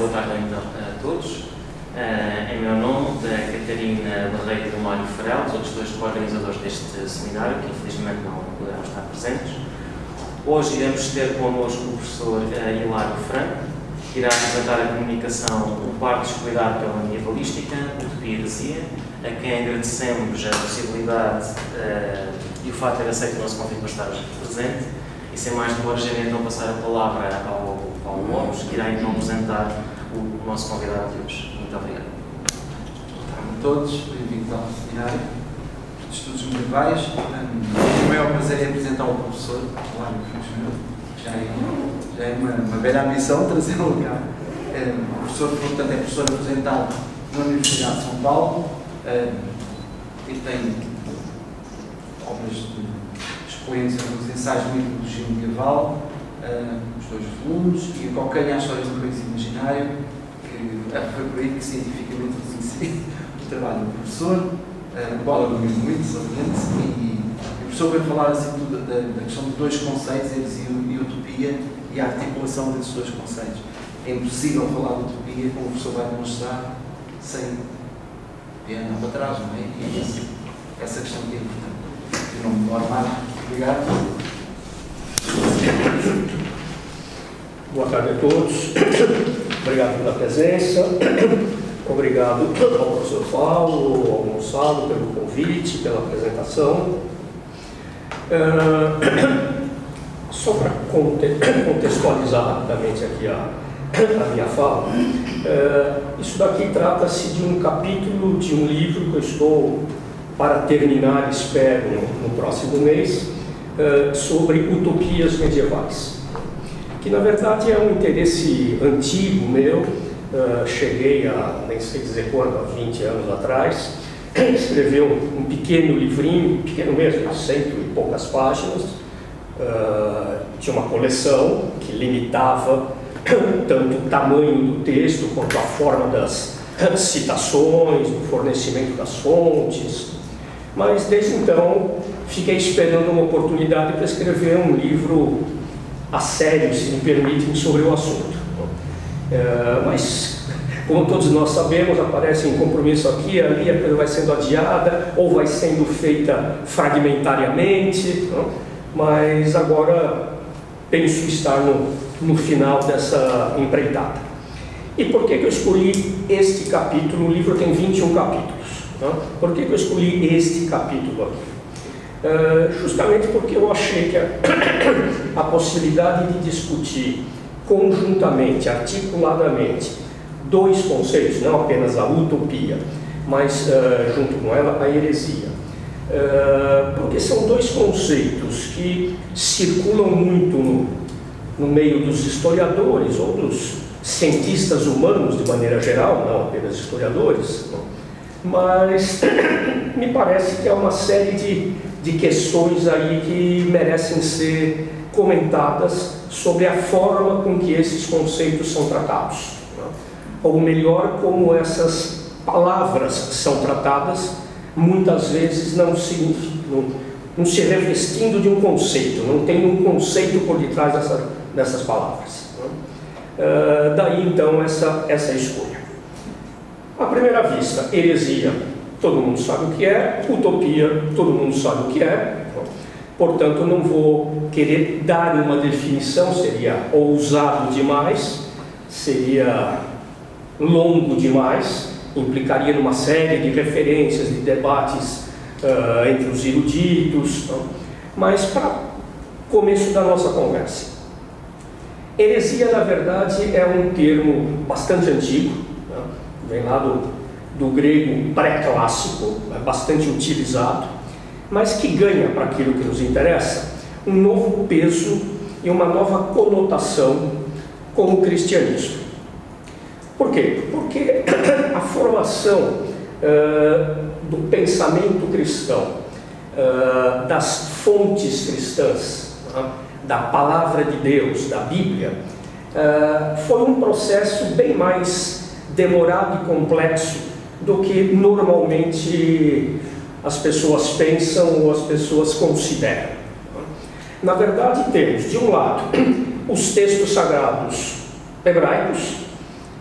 Boa tarde então a todos. Em meu nome, da Catarina Barreira e do Mário Frel, os outros dois co-organizadores deste seminário, que infelizmente não poderão estar presentes. Hoje iremos ter connosco o professor Hilário Franco, que irá apresentar a comunicação O Parto Descuidado pela Medievalística, Utopia e Heresia, a quem agradecemos a possibilidade e o fato de ter aceito o nosso convite para estar presente. E sem mais demoras, irei então passar a palavra ao Paulo Lobos, que irá então apresentar o nosso convidado de hoje. Muito obrigado. Boa tarde a todos, bem-vindos ao seminário de Estudos Medievais. O meu prazer é apresentar o professor Hilário Franco Júnior. Já é uma bela missão trazê-lo cá. O professor, portanto, é professor aposentado na Universidade de São Paulo e tem obras de expoentes nos ensaios de mitologia medieval, os dois volumes, e a Cocanha, a história do país imaginário, que foi por aí que cientificamente reconheci o trabalho do professor, o qual eu gosto muito, obviamente, e o professor veio falar assim, da questão de dois conceitos, heresia e utopia, e a articulação desses dois conceitos. É impossível falar de utopia, como o professor vai demonstrar, sem andar para trás, não é? E é essa questão que é importante. Eu não me vou armar. Obrigado. Boa tarde a todos. Obrigado pela presença. Obrigado ao professor Paulo, ao Gonçalo pelo convite, pela apresentação. Só para contextualizar rapidamente aqui a minha fala, isso daqui trata-se de um capítulo de um livro que eu estou para terminar, espero, no próximo mês, sobre utopias medievais, que na verdade é um interesse antigo meu. Cheguei a, nem sei dizer quando, há 20 anos atrás, escrevi um pequeno livrinho, pequeno mesmo, 100 e poucas páginas, de uma coleção que limitava tanto o tamanho do texto quanto a forma das citações, do fornecimento das fontes. Mas desde então fiquei esperando uma oportunidade para escrever um livro a sério, se me permitem, sobre o assunto. Mas, como todos nós sabemos, aparece um compromisso aqui, ali, a coisa vai sendo adiada ou vai sendo feita fragmentariamente. Mas agora penso estar no final dessa empreitada. E por que eu escolhi este capítulo? O livro tem 21 capítulos. Por que eu escolhi este capítulo aqui? Justamente porque eu achei que a possibilidade de discutir conjuntamente, articuladamente, dois conceitos, não apenas a utopia, mas junto com ela a heresia. Porque são dois conceitos que circulam muito no meio dos historiadores ou dos cientistas humanos de maneira geral, não apenas historiadores, não. Mas me parece que é uma série de questões aí que merecem ser comentadas sobre a forma com que esses conceitos são tratados, né? Ou melhor, como essas palavras são tratadas, muitas vezes não se revestindo de um conceito, não tem um conceito por detrás dessas palavras, né? Daí então essa escolha. À primeira vista, heresia, todo mundo sabe o que é, utopia, todo mundo sabe o que é, portanto não vou querer dar uma definição, seria ousado demais, seria longo demais, implicaria numa série de referências, de debates entre os eruditos, mas para começo da nossa conversa. Heresia, na verdade, é um termo bastante antigo, vem lá do grego pré-clássico, é bastante utilizado, mas que ganha, para aquilo que nos interessa, um novo peso e uma nova conotação com o cristianismo. Por quê? Porque a formação do pensamento cristão, das fontes cristãs, da palavra de Deus, da Bíblia, foi um processo bem mais demorado e complexo do que normalmente as pessoas pensam ou as pessoas consideram. Na verdade, temos, de um lado, os textos sagrados hebraicos,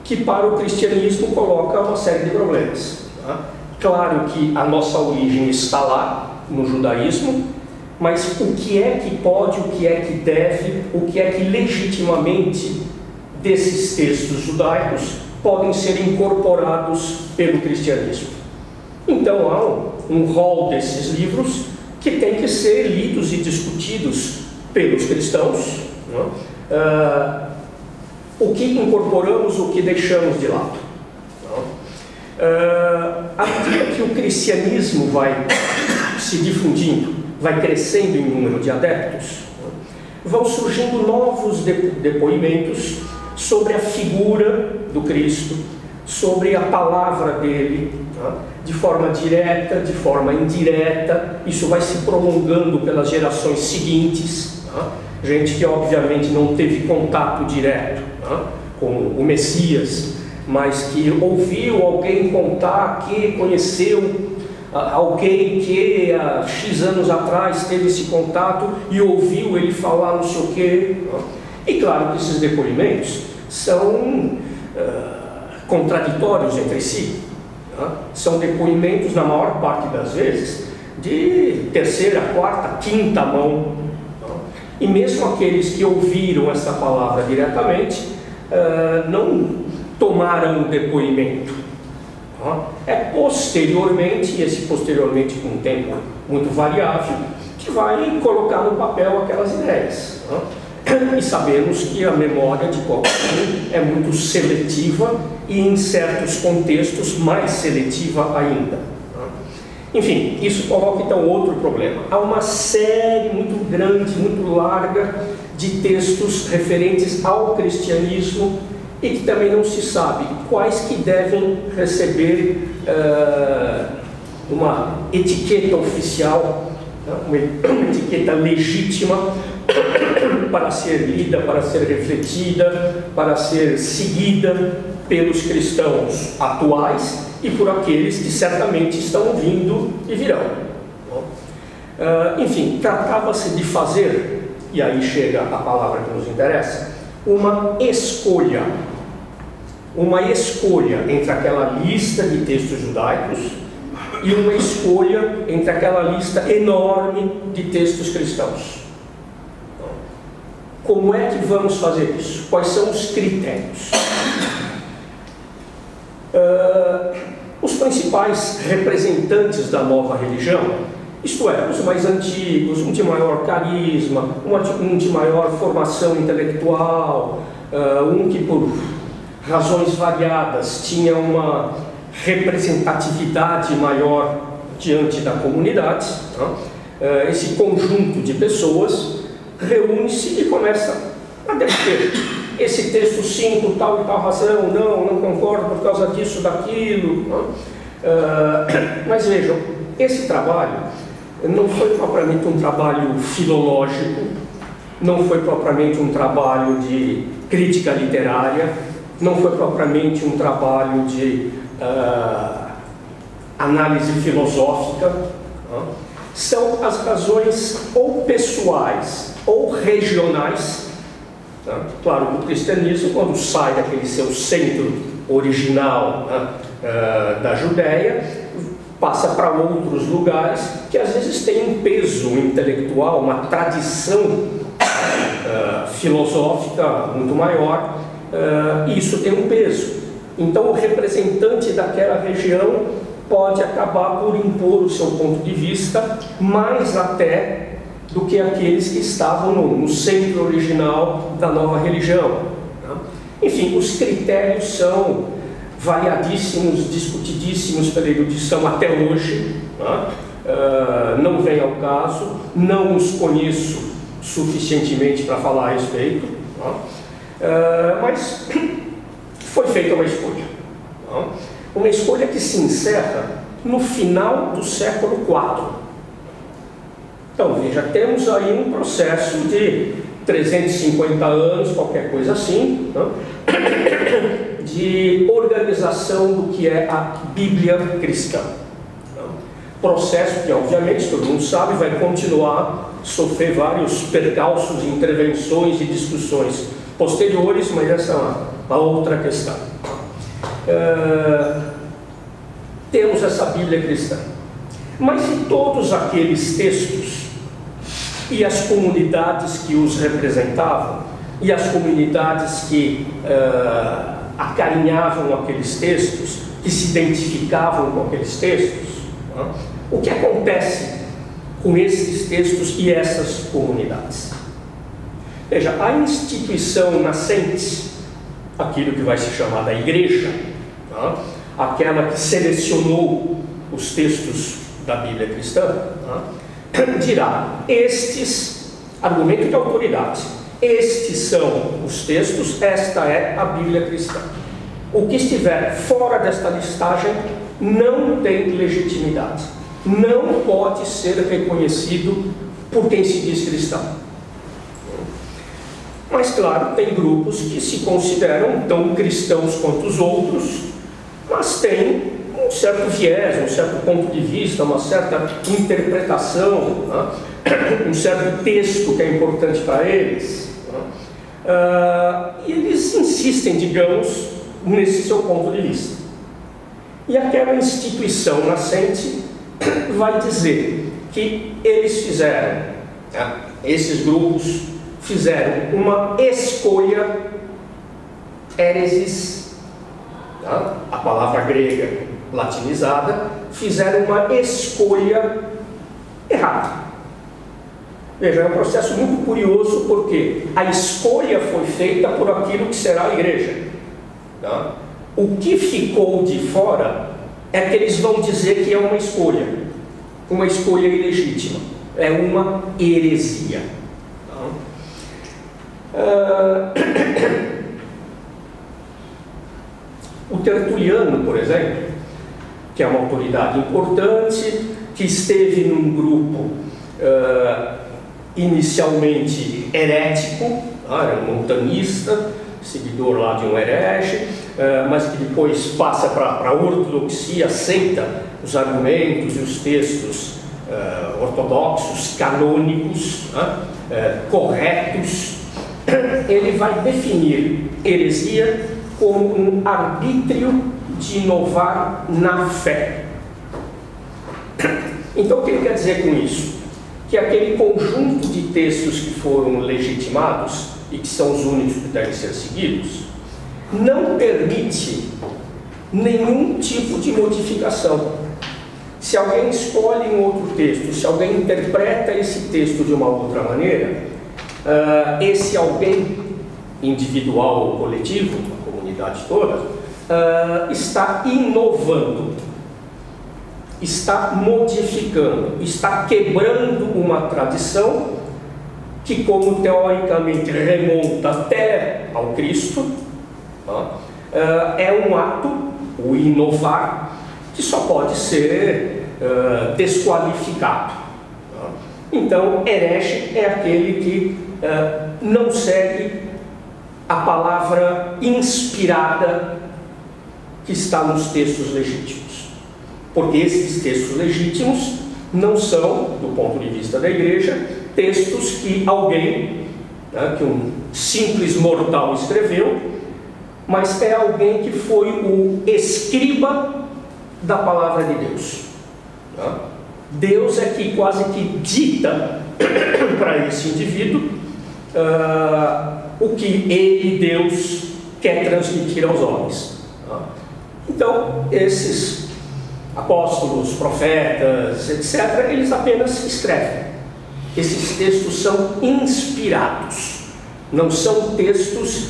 que para o cristianismo coloca uma série de problemas. Tá? Claro que a nossa origem está lá, no judaísmo, mas o que é que pode, o que é que deve, o que é que legitimamente desses textos judaicos podem ser incorporados pelo cristianismo. Então há um rol desses livros que tem que ser lidos e discutidos pelos cristãos, não é? O que incorporamos, o que deixamos de lado. À medida que o cristianismo vai se difundindo, vai crescendo em número de adeptos, vão surgindo novos depoimentos sobre a figura do Cristo, sobre a palavra dele, de forma direta, de forma indireta. Isso vai se prolongando pelas gerações seguintes. Gente que obviamente não teve contato direto com o Messias, mas que ouviu alguém contar que conheceu alguém que há X anos atrás teve esse contato e ouviu ele falar não sei o quê. E claro que esses depoimentos são contraditórios entre si. São depoimentos, na maior parte das vezes, de terceira, quarta, quinta mão. E mesmo aqueles que ouviram essa palavra diretamente, não tomaram o depoimento. É posteriormente, e esse posteriormente com um tempo muito variável, que vai colocar no papel aquelas ideias. E sabemos que a memória de qualquer um é muito seletiva e em certos contextos mais seletiva ainda. Enfim, isso coloca então outro problema. Há uma série muito grande, muito larga de textos referentes ao cristianismo e que também não se sabe quais que devem receber uma etiqueta oficial, uma etiqueta legítima para ser lida, para ser refletida, para ser seguida pelos cristãos atuais e por aqueles que certamente estão vindo e virão. Enfim, tratava-se de fazer, e aí chega a palavra que nos interessa, uma escolha entre aquela lista de textos judaicos e uma escolha entre aquela lista enorme de textos cristãos. Como é que vamos fazer isso? Quais são os critérios? Os principais representantes da nova religião, isto é, os mais antigos, um de maior carisma, um de maior formação intelectual, um que por razões variadas tinha uma representatividade maior diante da comunidade, esse conjunto de pessoas reúne-se e começa a debater. Esse texto sim, por tal e tal razão, não concordo por causa disso, daquilo. Mas vejam, esse trabalho não foi propriamente um trabalho filológico, não foi propriamente um trabalho de crítica literária, não foi propriamente um trabalho de análise filosófica. São as razões ou pessoais ou regionais. Claro que o cristianismo, quando sai daquele seu centro original da Judéia, passa para outros lugares que às vezes tem um peso intelectual, uma tradição filosófica muito maior, e isso tem um peso. Então o representante daquela região pode acabar por impor o seu ponto de vista, mais até do que aqueles que estavam no centro original da nova religião. Enfim, os critérios são variadíssimos, discutidíssimos pela erudição até hoje, não vem ao caso, não os conheço suficientemente para falar a respeito, mas foi feita uma escolha que se encerra no final do século IV. Então, veja, temos aí um processo de 350 anos, qualquer coisa assim, de organização do que é a Bíblia cristã. Processo que, obviamente, todo mundo sabe, vai continuar a sofrer vários percalços, intervenções e discussões posteriores, mas essa é uma outra questão. temos essa Bíblia cristã. Mas em todos aqueles textos, e as comunidades que os representavam, e as comunidades que acarinhavam aqueles textos, que se identificavam com aqueles textos, o que acontece com esses textos e essas comunidades? Veja, a instituição nascente, aquilo que vai se chamar da igreja, aquela que selecionou os textos da Bíblia cristã, dirá, estes, argumento de autoridade, estes são os textos, esta é a Bíblia cristã. O que estiver fora desta listagem não tem legitimidade, não pode ser reconhecido por quem se diz cristão. Mas, claro, tem grupos que se consideram tão cristãos quanto os outros, mas tem um certo viés, um certo ponto de vista, uma certa interpretação, um certo texto que é importante para eles. E eles insistem, digamos, nesse seu ponto de vista. E aquela instituição nascente vai dizer que eles fizeram, esses grupos fizeram uma escolha heresis, a palavra grega latinizada, fizeram uma escolha errada. Veja, é um processo muito curioso porque a escolha foi feita por aquilo que será a igreja. O que ficou de fora é que eles vão dizer que é uma escolha ilegítima, é uma heresia. O Tertuliano, por exemplo, que é uma autoridade importante, que esteve num grupo inicialmente herético, era um montanista, seguidor lá de um herege, mas que depois passa para a ortodoxia, aceita os argumentos e os textos ortodoxos, canônicos, corretos. Ele vai definir heresia como um arbítrio de inovar na fé. Então, o que ele quer dizer com isso? Que aquele conjunto de textos que foram legitimados e que são os únicos que devem ser seguidos, não permite nenhum tipo de modificação. Se alguém escolhe um outro texto, se alguém interpreta esse texto de uma outra maneira, esse alguém, individual ou coletivo, a comunidade toda, está inovando, está modificando, está quebrando uma tradição que, como teoricamente remonta até ao Cristo, é um ato, o inovar, que só pode ser desqualificado. Então, herege é aquele que não segue a palavra inspirada que está nos textos legítimos, porque esses textos legítimos não são, do ponto de vista da igreja, textos que alguém, que um simples mortal escreveu, mas é alguém que foi o escriba da palavra de Deus. Deus é que quase que dita para esse indivíduo o que ele, Deus, quer transmitir aos homens. Então, esses apóstolos, profetas, etc., eles apenas escrevem. Esses textos são inspirados, não são textos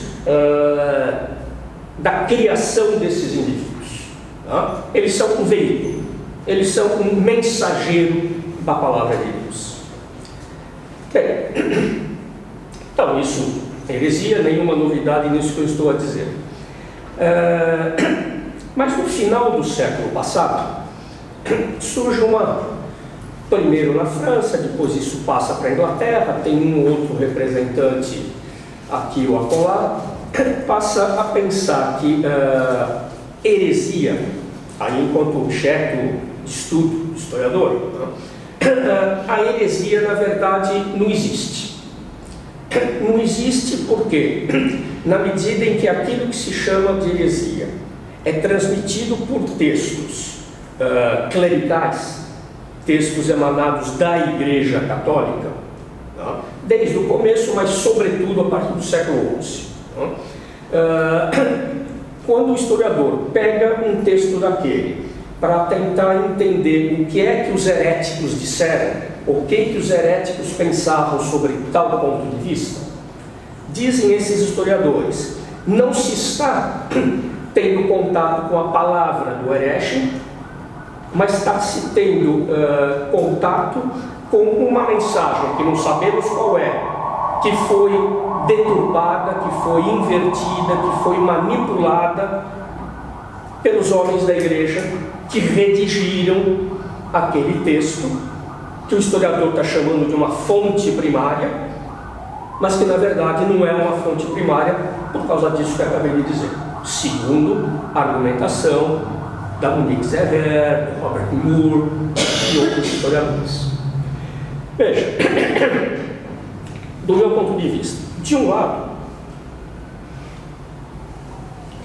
da criação desses indivíduos. Eles são um veículo, eles são um mensageiro da palavra de Deus. Bem, então, isso é heresia, nenhuma novidade nisso que eu estou a dizer. Mas no final do século passado, surge uma, primeiro na França, depois isso passa para a Inglaterra, tem um outro representante aqui ou acolá, passa a pensar que heresia, aí enquanto objeto de estudo, historiador, a heresia na verdade não existe. Não existe porque, na medida em que aquilo que se chama de heresia é transmitido por textos clericais, textos emanados da Igreja Católica, tá? Desde o começo, mas sobretudo a partir do século XI. Tá? Quando o historiador pega um texto daquele para tentar entender o que é que os heréticos disseram, o que é que os heréticos pensavam sobre tal ponto de vista, dizem esses historiadores, não se está tendo contato com a palavra do herege, mas está se tendo contato com uma mensagem que não sabemos qual é, que foi deturpada, que foi invertida, que foi manipulada pelos homens da Igreja que redigiram aquele texto, que o historiador está chamando de uma fonte primária, mas que na verdade não é uma fonte primária por causa disso que eu acabei de dizer. Segundo a argumentação da Monique Zé Ver, do Robert Moore e outros historiadores. Veja, do meu ponto de vista, de um lado,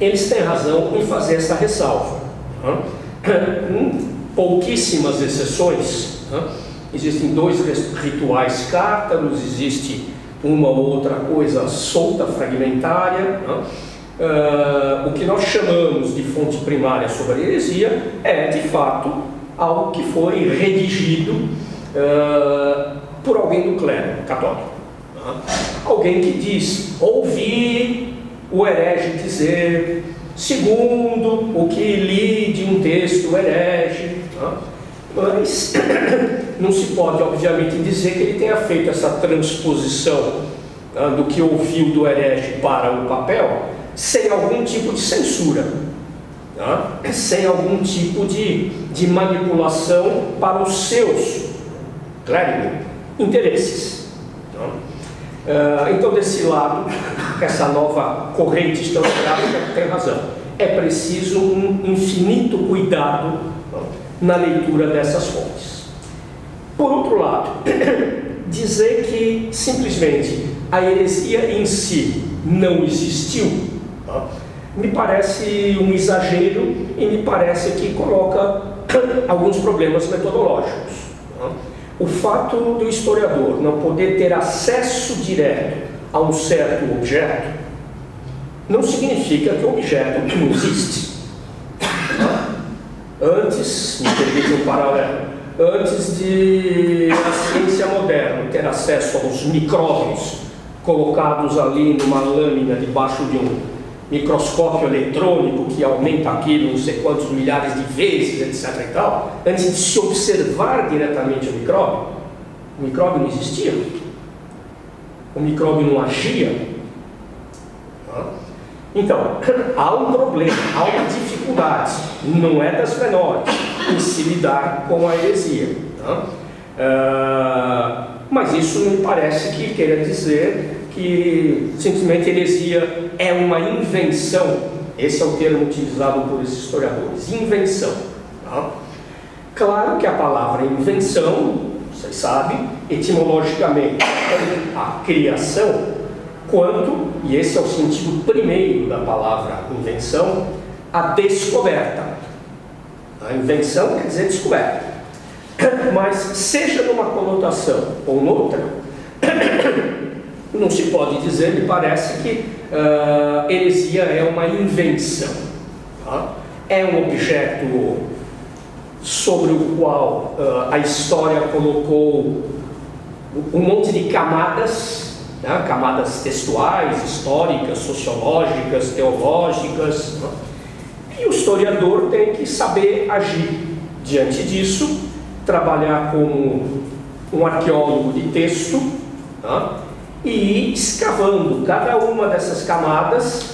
eles têm razão em fazer essa ressalva. Pouquíssimas exceções. Existem dois rituais cátaros, existe uma ou outra coisa solta, fragmentária. O que nós chamamos de fonte primária sobre a heresia é, de fato, algo que foi redigido por alguém do clero católico. Alguém que diz, ouvi o herege dizer, segundo o que li de um texto herege, mas não se pode, obviamente, dizer que ele tenha feito essa transposição do que ouviu do herege para o papel sem algum tipo de censura, sem algum tipo de manipulação para os seus, claro, interesses. Então, desse lado, essa nova corrente historiográfica tem razão. É preciso um infinito cuidado na leitura dessas fontes. Por outro lado, dizer que simplesmente a heresia em si não existiu, me parece um exagero e me parece que coloca alguns problemas metodológicos. O fato do historiador não poder ter acesso direto a um certo objeto não significa que o objeto não existe. Antes, me permite um paralelo, antes de a ciência moderna ter acesso aos micróbios colocados ali numa lâmina debaixo de um microscópio eletrônico que aumenta aquilo não sei quantos milhares de vezes, etc. e tal, antes de se observar diretamente o micróbio não existia, o micróbio não agia. Então, há um problema, há uma dificuldade, não é das menores, em se lidar com a heresia. Mas isso me parece que queira dizer que simplesmente heresia é uma invenção, esse é o termo utilizado por esses historiadores, invenção. Tá? Claro que a palavra invenção, vocês sabem, etimologicamente, tanto a criação, quanto, e esse é o sentido primeiro da palavra invenção, a descoberta. A invenção quer dizer descoberta. Mas, seja numa conotação ou noutra, não se pode dizer, me parece, que heresia é uma invenção. Tá? É um objeto sobre o qual a história colocou um monte de camadas, né? Camadas textuais, históricas, sociológicas, teológicas. Né? E o historiador tem que saber agir diante disso, trabalhar como um arqueólogo de texto, tá? E ir escavando cada uma dessas camadas,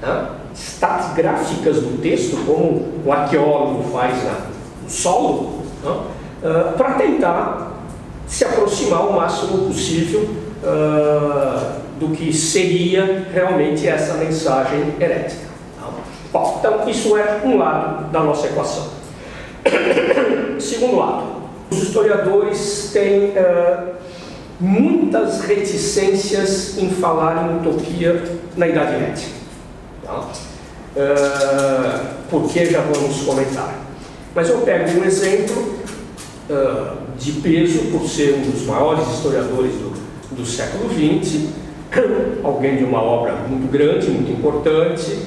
tá? Estratigráficas do texto, como o arqueólogo faz no solo, tá? Para tentar se aproximar o máximo possível do que seria realmente essa mensagem herética. Tá? Bom, então, isso é um lado da nossa equação. Segundo lado, os historiadores têm muitas reticências em falar em utopia na Idade Média. Tá? porque já vamos comentar. Mas eu pego um exemplo de peso, por ser um dos maiores historiadores do século XX, alguém de uma obra muito grande, muito importante,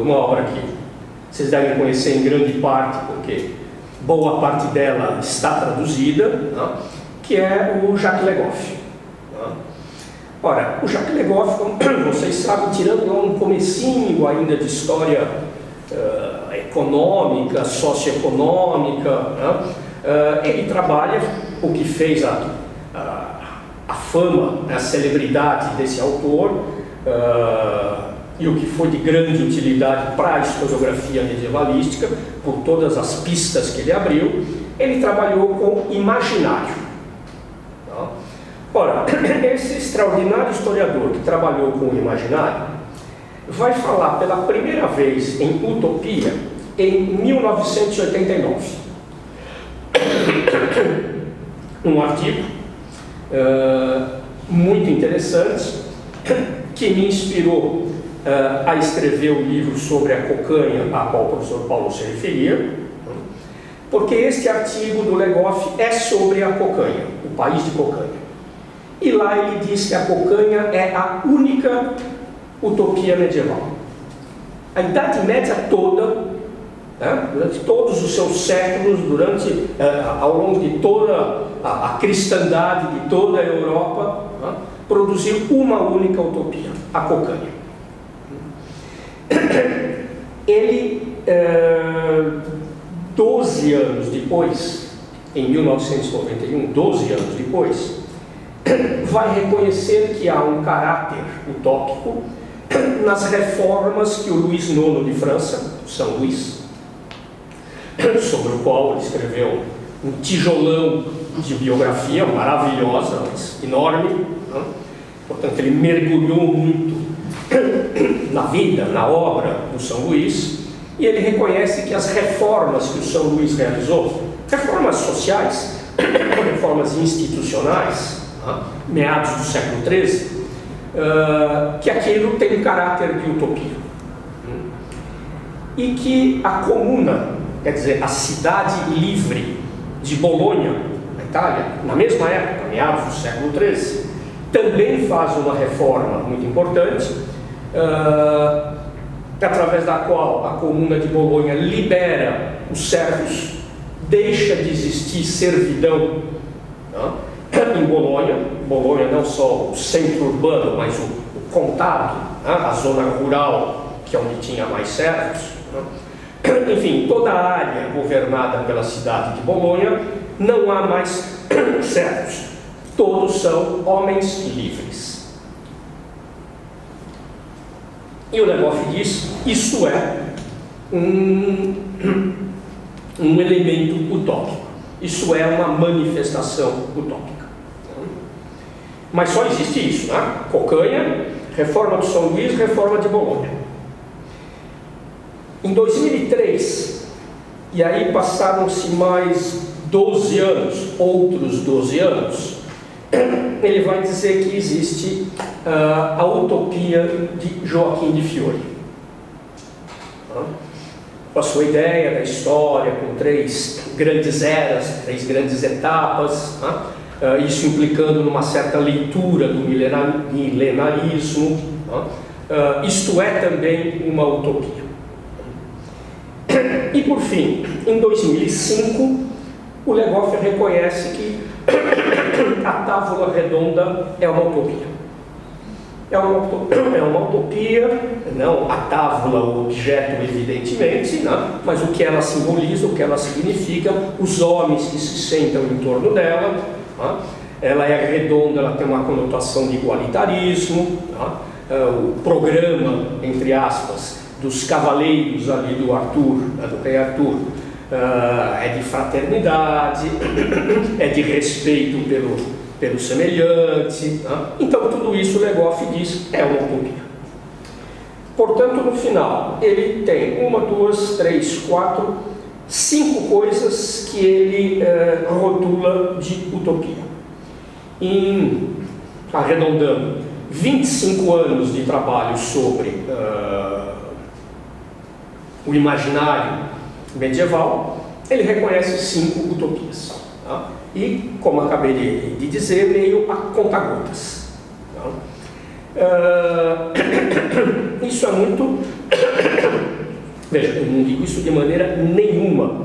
uma obra que vocês devem conhecer em grande parte, porque boa parte dela está traduzida, né? Que é o Jacques Legoff. Né? Ora, o Jacques Legoff, como vocês sabem, tirando lá um comecinho ainda de história econômica, socioeconômica, né? Ele trabalha o que fez a fama, a celebridade desse autor, e o que foi de grande utilidade para a historiografia medievalística, por todas as pistas que ele abriu. Ele trabalhou com imaginário. Tá? Ora, esse extraordinário historiador que trabalhou com o imaginário vai falar pela primeira vez em Utopia em 1989. Um artigo muito interessante que me inspirou a escrever o livro sobre a Cocanha, a qual o professor Paulo se referia, porque este artigo do Legoff é sobre a Cocanha, o país de Cocanha. E lá ele diz que a Cocanha é a única utopia medieval. A Idade Média toda, né, durante todos os seus séculos, durante, ao longo de toda a cristandade, de toda a Europa, né, produziu uma única utopia, a Cocanha. Ele, 12 anos depois, em 1991, 12 anos depois, vai reconhecer que há um caráter utópico nas reformas que o Luís IX de França, São Luís, sobre o qual ele escreveu um tijolão de biografia maravilhosa, mas enorme, né? Portanto, ele mergulhou muito na vida, na obra do São Luís, e ele reconhece que as reformas que o São Luís realizou, reformas sociais, reformas institucionais, né, meados do século XIII, que aquilo tem caráter de utopia. E que a comuna, quer dizer, a cidade livre de Bolonha, na Itália, na mesma época, meados do século XIII, também faz uma reforma muito importante, através da qual a Comuna de Bolonha libera os servos, deixa de existir servidão, né, em Bolonha. Bolonha não só o centro urbano, mas o contado, né, a zona rural, que é onde tinha mais servos, né. Enfim, toda a área governada pela cidade de Bolonha não há mais servos, todos são homens livres. E o Legoff diz, isso é um elemento utópico, isso é uma manifestação utópica. Mas só existe isso, né? Cocanha, reforma do São Luís, reforma de Bolonha. Em 2003, e aí passaram-se mais 12 anos, outros 12 anos, ele vai dizer que existe a utopia de Joaquim de Fiore. Com a sua ideia da história, com 3 grandes eras, 3 grandes etapas, isso implicando numa certa leitura do milenarismo, isto é também uma utopia. E por fim, em 2005, o Legoff reconhece que a Távola Redonda é uma utopia. É uma utopia, não a távola, o objeto, evidentemente, né? Mas o que ela simboliza, o que ela significa, os homens que se sentam em torno dela, né? Ela é redonda, ela tem uma conotação de igualitarismo, né? O programa, entre aspas, dos cavaleiros ali do Arthur, né? Do rei Arthur, é de fraternidade, é de respeito pelo semelhante, né? Então tudo isso o Legoff diz é uma utopia. Portanto, no final, ele tem 5 coisas que ele rotula de utopia. Em, arredondando, 25 anos de trabalho sobre o imaginário medieval, ele reconhece 5 utopias. Tá? E, como acabei de dizer, meio a conta-gotas. Tá? Isso é muito... Veja, eu não digo isso de maneira nenhuma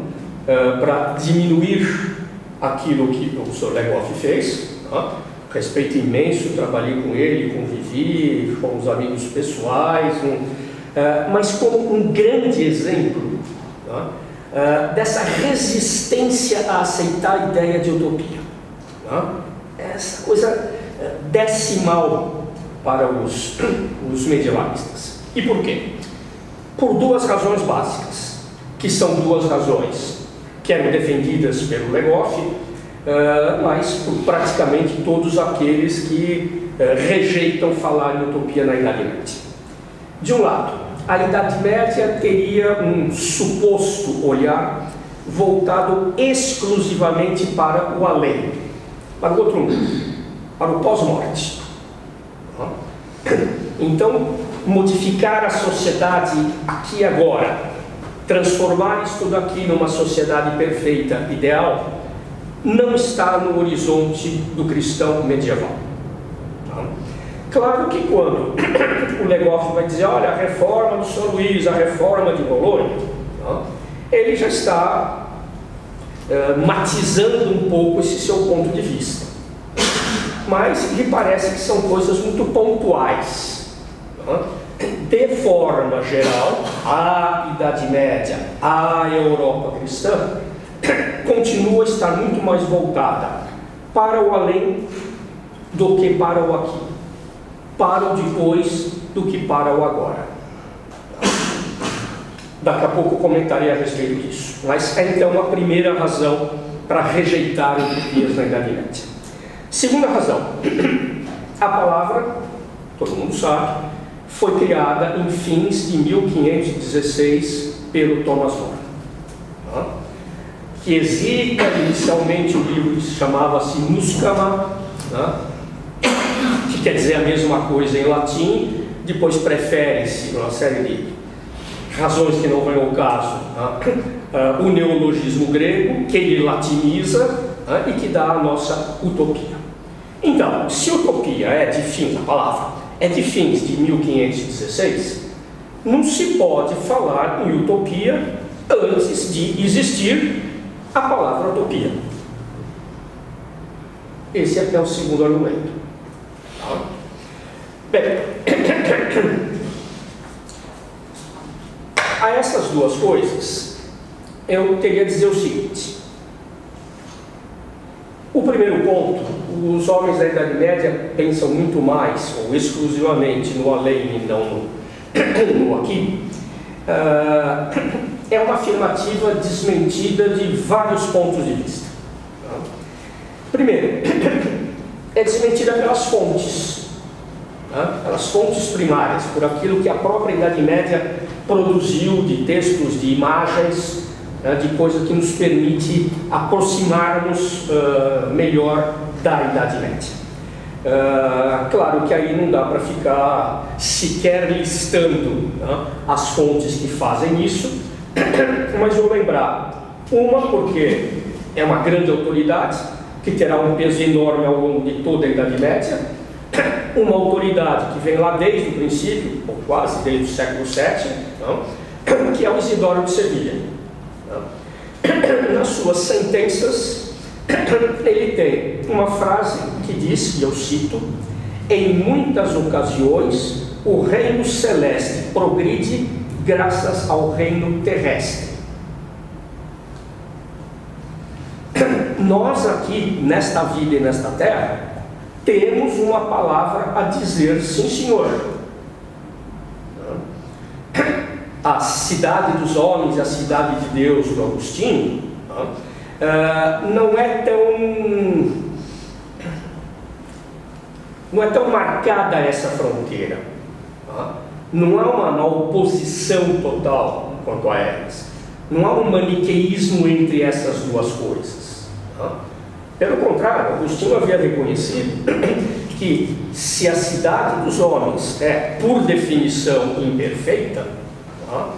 para diminuir aquilo que o Sr. Legoff fez. Tá? Respeito imenso, trabalhei com ele, convivi, fomos amigos pessoais, mas como um grande exemplo, tá? Dessa resistência a aceitar a ideia de utopia. Tá? Essa coisa decimal para os medievalistas. E por quê? Por duas razões básicas, que são duas razões que eram defendidas pelo Legoff, mas por praticamente todos aqueles que rejeitam falar em utopia na Idade Média. De um lado, a Idade Média teria um suposto olhar voltado exclusivamente para o além, para o outro mundo, para o pós-morte. Então, modificar a sociedade aqui e agora, transformar isso tudo aqui numa sociedade perfeita, ideal, não está no horizonte do cristão medieval. Tá? Claro que quando o Legoff vai dizer, olha, a reforma do São Luís, a reforma de Bolonha, tá? Ele já está matizando um pouco esse seu ponto de vista. Mas lhe parece que são coisas muito pontuais. Tá? De forma geral, a Idade Média, a Europa cristã, continua a estar muito mais voltada para o além do que para o aqui, para o depois do que para o agora. Daqui a pouco comentarei a respeito disso, mas é então a primeira razão para rejeitar os utopias na Idade Média. Segunda razão, a palavra, todo mundo sabe, foi criada em fins de 1516 pelo Thomas More, que hesita, inicialmente o livro chamava-se Muscama, né? Que quer dizer a mesma coisa em latim, depois prefere-se, uma série de razões que não vem ao caso, né? O neologismo grego, que ele latiniza, né? E que dá a nossa utopia. Então, se utopia é de fins, a palavra, é de fins de 1516, não se pode falar em utopia antes de existir a palavra utopia. Esse é até o segundo argumento. Tá? Bem, a essas duas coisas, eu teria a dizer o seguinte. O primeiro ponto, os homens da Idade Média pensam muito mais, ou exclusivamente, no além e não no aqui. É uma afirmativa desmentida de vários pontos de vista. Primeiro, é desmentida pelas fontes, pelas fontes primárias, por aquilo que a própria Idade Média produziu de textos, de imagens, de coisa que nos permite aproximarmos melhor da Idade Média. Claro que aí não dá para ficar sequer listando as fontes que fazem isso, mas vou lembrar, uma porque é uma grande autoridade, que terá um peso enorme ao longo de toda a Idade Média, uma autoridade que vem lá desde o princípio, ou quase desde o século VII, que é o Isidoro de Sevilha. Nas suas sentenças, ele tem uma frase que diz, e eu cito, em muitas ocasiões, o reino celeste progride graças ao reino terrestre. Nós aqui, nesta vida e nesta terra, temos uma palavra a dizer, sim senhor. A cidade dos homens, a cidade de Deus, do Agostinho, não é tão marcada essa fronteira. Não há uma oposição total quanto a elas. Não há um maniqueísmo entre essas duas coisas. Tá? Pelo contrário, Agostinho havia reconhecido que se a cidade dos homens é, por definição, imperfeita, tá?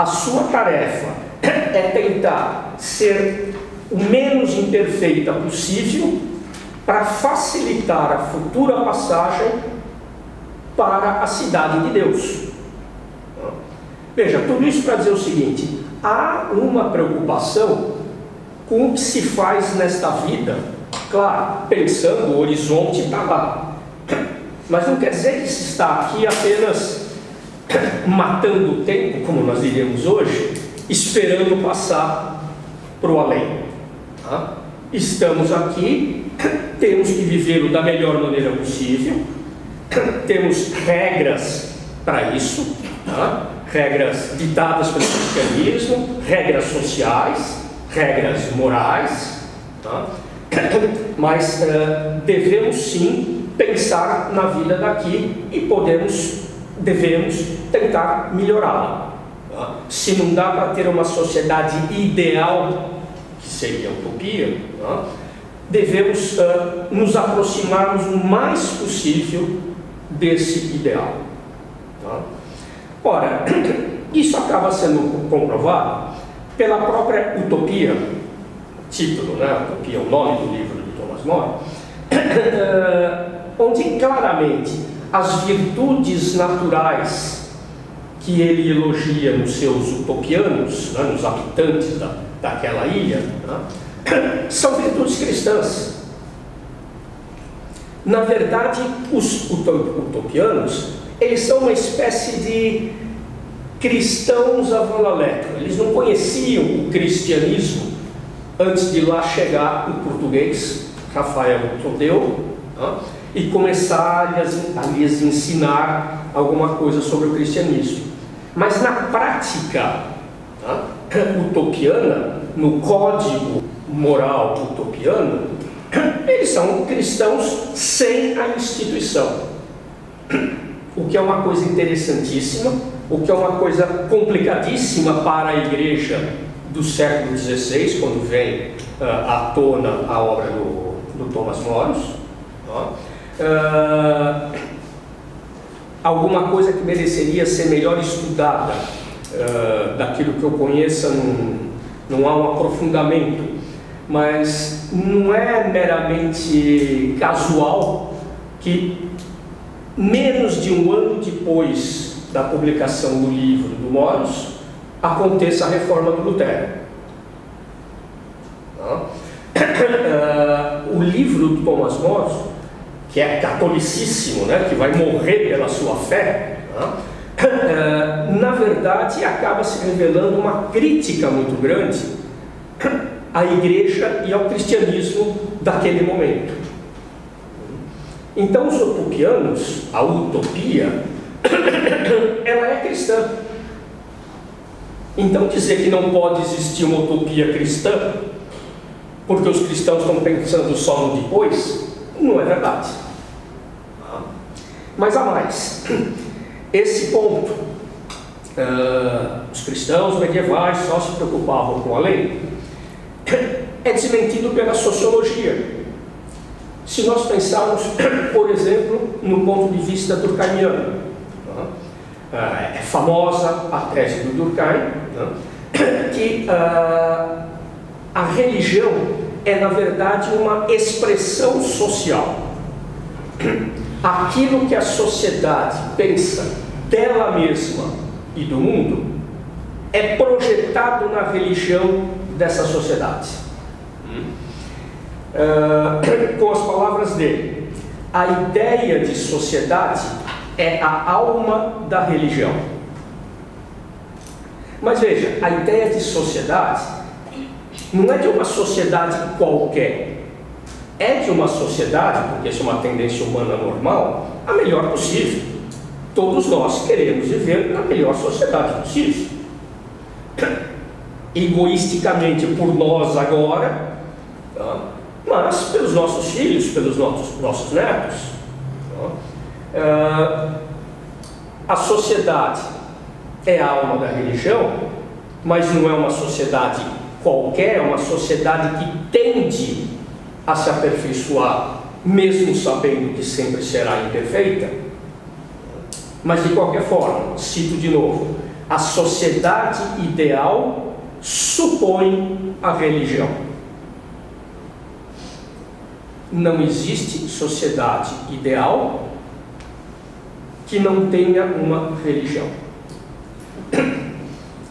A sua tarefa é tentar ser o menos imperfeita possível para facilitar a futura passagem para a cidade de Deus. Veja, tudo isso para dizer o seguinte: há uma preocupação com o que se faz nesta vida, claro, pensando, o horizonte está lá, mas não quer dizer que se está aqui apenas matando o tempo, como nós diríamos hoje, esperando passar para o além. Tá? Estamos aqui, temos que vivê-lo da melhor maneira possível, temos regras para isso, tá? Regras ditadas pelo cristianismo, regras sociais, regras morais, tá? Mas devemos sim pensar na vida daqui e devemos tentar melhorá-la. Tá? Se não dá para ter uma sociedade ideal, que seria utopia, tá? Devemos nos aproximarmos o mais possível desse ideal. Tá? Ora, isso acaba sendo comprovado pela própria utopia, o título, né? Utopia é o nome do livro de Thomas More, onde claramente as virtudes naturais que ele elogia nos seus utopianos, né? Nos habitantes daquela ilha, né? São virtudes cristãs. Na verdade, os utopianos, eles são uma espécie de cristãos avalalecos. Eles não conheciam o cristianismo antes de lá chegar o português Rafael Tadeu, né? E começar a lhes ensinar alguma coisa sobre o cristianismo. Mas na prática, né? Utopiana, no código moral utopiano, eles são cristãos sem a instituição. O que é uma coisa interessantíssima, o que é uma coisa complicadíssima para a Igreja do século XVI, quando vem à tona a obra do Thomas More. Alguma coisa que mereceria ser melhor estudada, daquilo que eu conheça, não há um aprofundamento, mas não é meramente casual que menos de um ano depois da publicação do livro do More, aconteça a reforma do Lutero. O livro do Thomas More, que é catolicíssimo, né, que vai morrer pela sua fé, na verdade acaba se revelando uma crítica muito grande à Igreja e ao cristianismo daquele momento. Então, os utopianos, a utopia, ela é cristã. Então, dizer que não pode existir uma utopia cristã, porque os cristãos estão pensando só no depois, não é verdade. Mas há mais. Esse ponto, os cristãos medievais só se preocupavam com a lei, é desmentido pela sociologia. Se nós pensarmos, por exemplo, no ponto de vista durkheimiano, é famosa a tese do Durkheim, que a religião é, na verdade, uma expressão social. Aquilo que a sociedade pensa dela mesma e do mundo é projetado na religião dessa sociedade. Com as palavras dele, a ideia de sociedade é a alma da religião. Mas veja, a ideia de sociedade não é de uma sociedade qualquer, é de uma sociedade, porque isso é uma tendência humana normal, a melhor possível. Todos nós queremos viver na melhor sociedade possível. Egoisticamente por nós agora, tá? Mas pelos nossos filhos, pelos nossos netos. A sociedade é a alma da religião, mas não é uma sociedade qualquer, é uma sociedade que tende a se aperfeiçoar, mesmo sabendo que sempre será imperfeita. Mas de qualquer forma, cito de novo, a sociedade ideal supõe a religião. Não existe sociedade ideal que não tenha uma religião.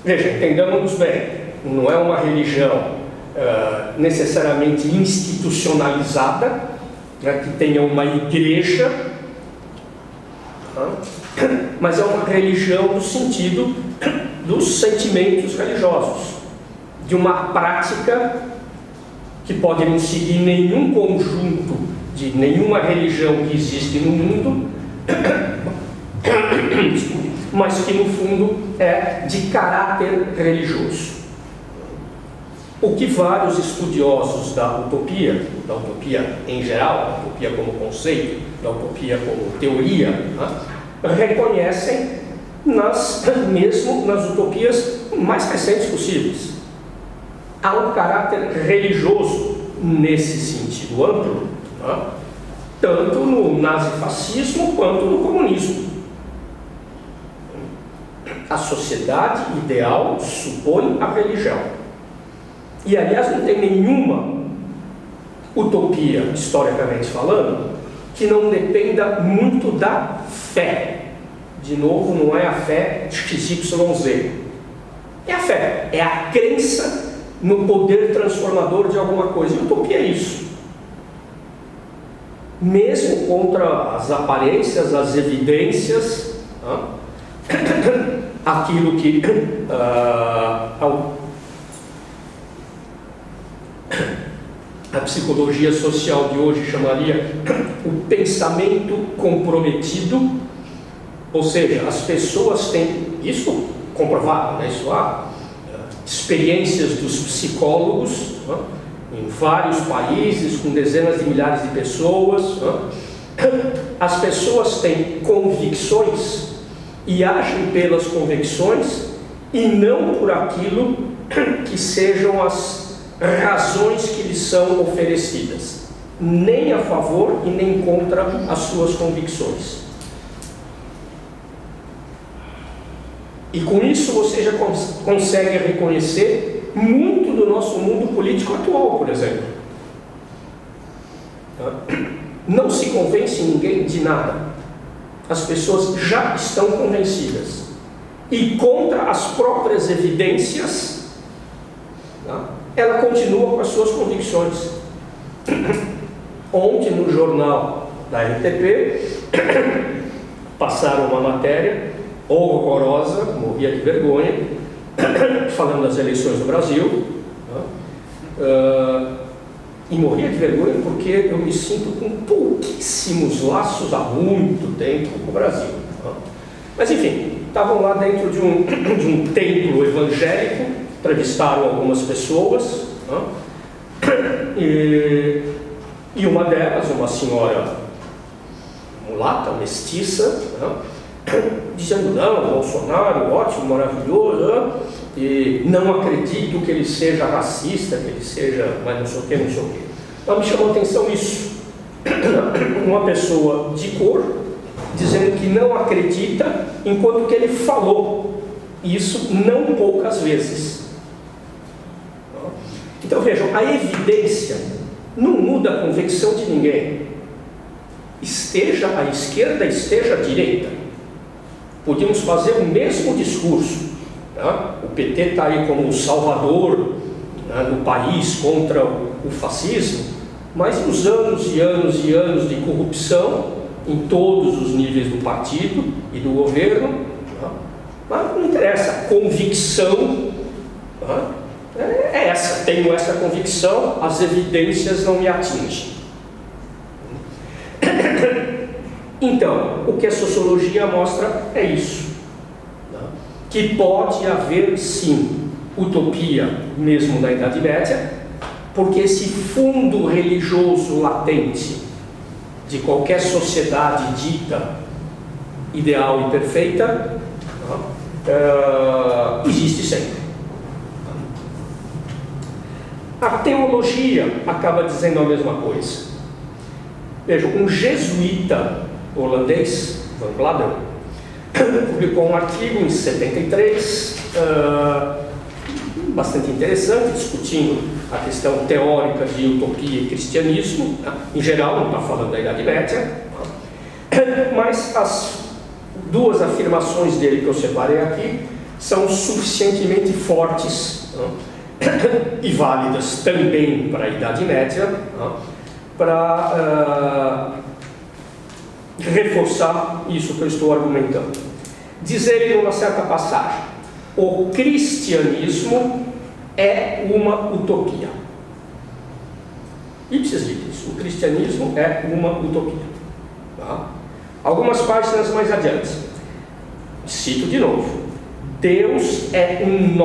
Veja, entendamos bem, não é uma religião necessariamente institucionalizada, né, que tenha uma igreja, mas é uma religião no sentido dos sentimentos religiosos, de uma prática que pode não seguir nenhum conjunto de nenhuma religião que existe no mundo, mas que no fundo é de caráter religioso. O que vários estudiosos da utopia em geral, da utopia como conceito, da utopia como teoria, né, reconhecem mesmo nas utopias mais recentes possíveis. Há um caráter religioso nesse sentido amplo, né, tanto no nazifascismo quanto no comunismo. A sociedade ideal supõe a religião. E, aliás, não tem nenhuma utopia, historicamente falando, que não dependa muito da fé. De novo, não é a fé XYZ. É a fé, é a crença no poder transformador de alguma coisa. E utopia é isso. Mesmo contra as aparências, as evidências, aquilo que... a psicologia social de hoje chamaria o pensamento comprometido, ou seja, as pessoas têm, isso comprovado, né? Isso há experiências dos psicólogos, né, em vários países, com dezenas de milhares de pessoas, né? As pessoas têm convicções e agem pelas convicções e não por aquilo que sejam as razões que lhes são oferecidas, nem a favor e nem contra as suas convicções. E com isso você já consegue reconhecer muito do nosso mundo político atual, por exemplo. Não se convence ninguém de nada. As pessoas já estão convencidas. E contra as próprias evidências, ela continua com as suas convicções. Ontem, no jornal da RTP, passaram uma matéria horrorosa, morria de vergonha, falando das eleições do Brasil. E morria de vergonha porque eu me sinto com pouquíssimos laços há muito tempo com o Brasil. Mas, enfim, estavam lá dentro de um templo evangélico, entrevistaram algumas pessoas, né? E uma delas, uma senhora mulata, mestiça, né, dizendo: não, Bolsonaro, ótimo, maravilhoso, né, e não acredito que ele seja racista, que ele seja, mas não sei o que, não sei o que. Então me chamou a atenção isso. Uma pessoa de cor dizendo que não acredita, enquanto que ele falou isso não poucas vezes. Então vejam, a evidência não muda a convicção de ninguém. Esteja à esquerda, esteja à direita. Podíamos fazer o mesmo discurso. Tá? O PT está aí como o salvador, né, do país contra o fascismo, mas os anos e anos e anos de corrupção em todos os níveis do partido e do governo, tá? Mas não interessa, a convicção... Tá? É essa, tenho essa convicção, as evidências não me atingem. Então, o que a sociologia mostra é isso, que pode haver, sim, utopia, mesmo na Idade Média, porque esse fundo religioso latente de qualquer sociedade dita ideal e perfeita existe sempre. A teologia acaba dizendo a mesma coisa. Vejam, um jesuíta holandês, Van Bladel, publicou um artigo em 73, bastante interessante, discutindo a questão teórica de utopia e cristianismo, né? Em geral, não está falando da Idade Média, mas as duas afirmações dele que eu separei aqui são suficientemente fortes, né? E válidas também para a Idade Média, né? Para reforçar isso que eu estou argumentando. Diz ele numa certa passagem: o cristianismo é uma utopia. Ipsis literis, o cristianismo é uma utopia. Tá? Algumas páginas mais adiante, cito de novo: Deus é um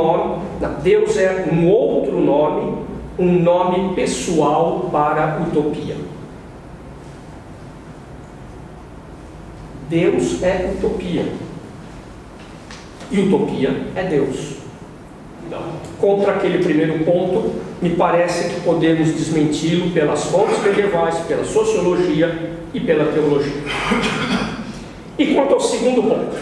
outro nome, um nome pessoal para utopia. Deus é utopia. E utopia é Deus. Então, contra aquele primeiro ponto, me parece que podemos desmenti-lo pelas fontes medievais, pela sociologia e pela teologia. E quanto ao segundo ponto,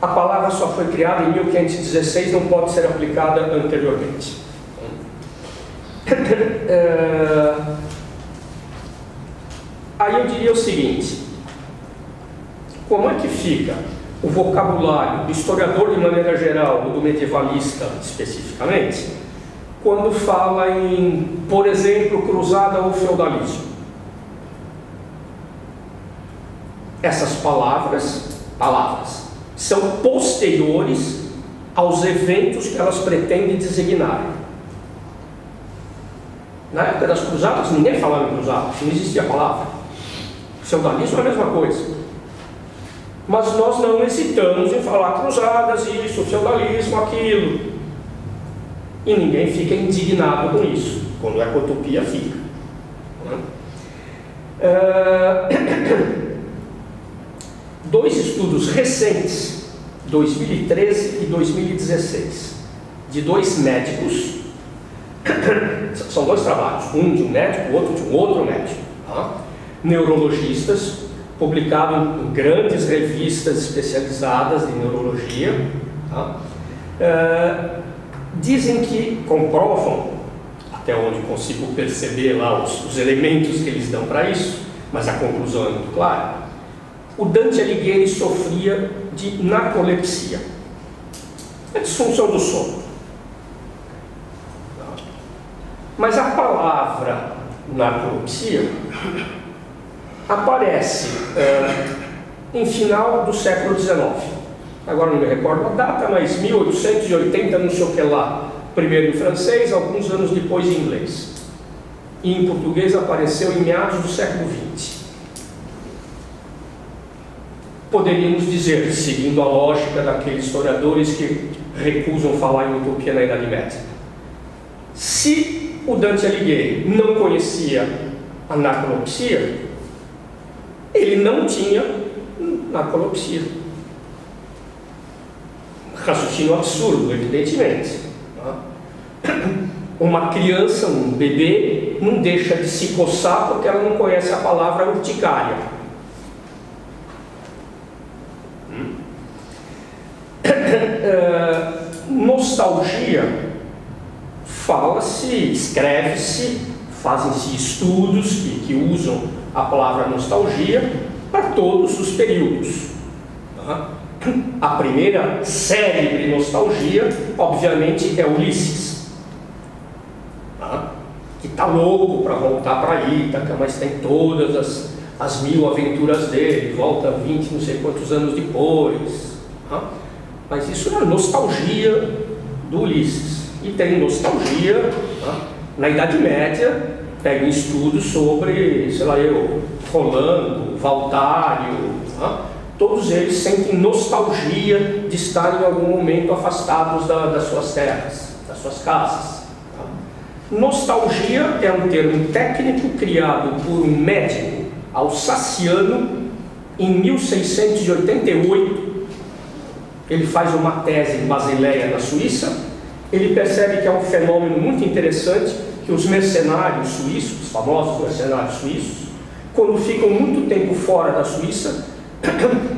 a palavra só foi criada em 1516, não pode ser aplicada anteriormente. Aí eu diria o seguinte: como é que fica o vocabulário do historiador de maneira geral, ou do medievalista especificamente, quando fala em, por exemplo, cruzada ou feudalismo? Essas palavras, são posteriores aos eventos que elas pretendem designar. Na época das cruzadas, ninguém falava em cruzada, não existia a palavra. Feudalismo é a mesma coisa. Mas nós não hesitamos em falar cruzadas, isso, feudalismo, aquilo. E ninguém fica indignado com isso. Quando é com utopia, fica. Dois estudos recentes, 2013 e 2016, de dois médicos. São dois trabalhos, um de um médico, outro de um outro médico. Tá? Neurologistas, publicado em grandes revistas especializadas de neurologia, tá? Dizem que comprovam, até onde consigo perceber lá os elementos que eles dão para isso, mas a conclusão é muito clara: o Dante Alighieri sofria de narcolepsia, é disfunção do sono. Mas a palavra narcolepsia aparece em final do século XIX. Agora não me recordo a data, mas 1880, não sei o que lá, primeiro em francês, alguns anos depois em inglês. E em português apareceu em meados do século XX. Poderíamos dizer, seguindo a lógica daqueles historiadores que recusam falar em utopia na Idade Média, se o Dante Alighieri não conhecia a narcolepsia, ele não tinha narcolepsia. Raciocínio absurdo, evidentemente. Uma criança, um bebê, não deixa de se coçar porque ela não conhece a palavra urticária. Nostalgia, fala-se, escreve-se, fazem-se estudos que usam a palavra nostalgia para todos os períodos. A primeira célebre nostalgia, obviamente, é Ulisses, que está louco para voltar para Ítaca, mas tem todas as mil aventuras dele, volta 20, não sei quantos anos depois. Mas isso é a nostalgia do Ulisses. E tem nostalgia na Idade Média. Pega um estudo sobre, sei lá eu, Rolando, Valtário, tá? Todos eles sentem nostalgia de estar em algum momento afastados das suas terras, das suas casas. Tá? Nostalgia é um termo técnico criado por um médico alsaciano em 1688. Ele faz uma tese em Basileia, na Suíça. Ele percebe que é um fenômeno muito interessante, que os mercenários suíços, os famosos mercenários suíços, quando ficam muito tempo fora da Suíça,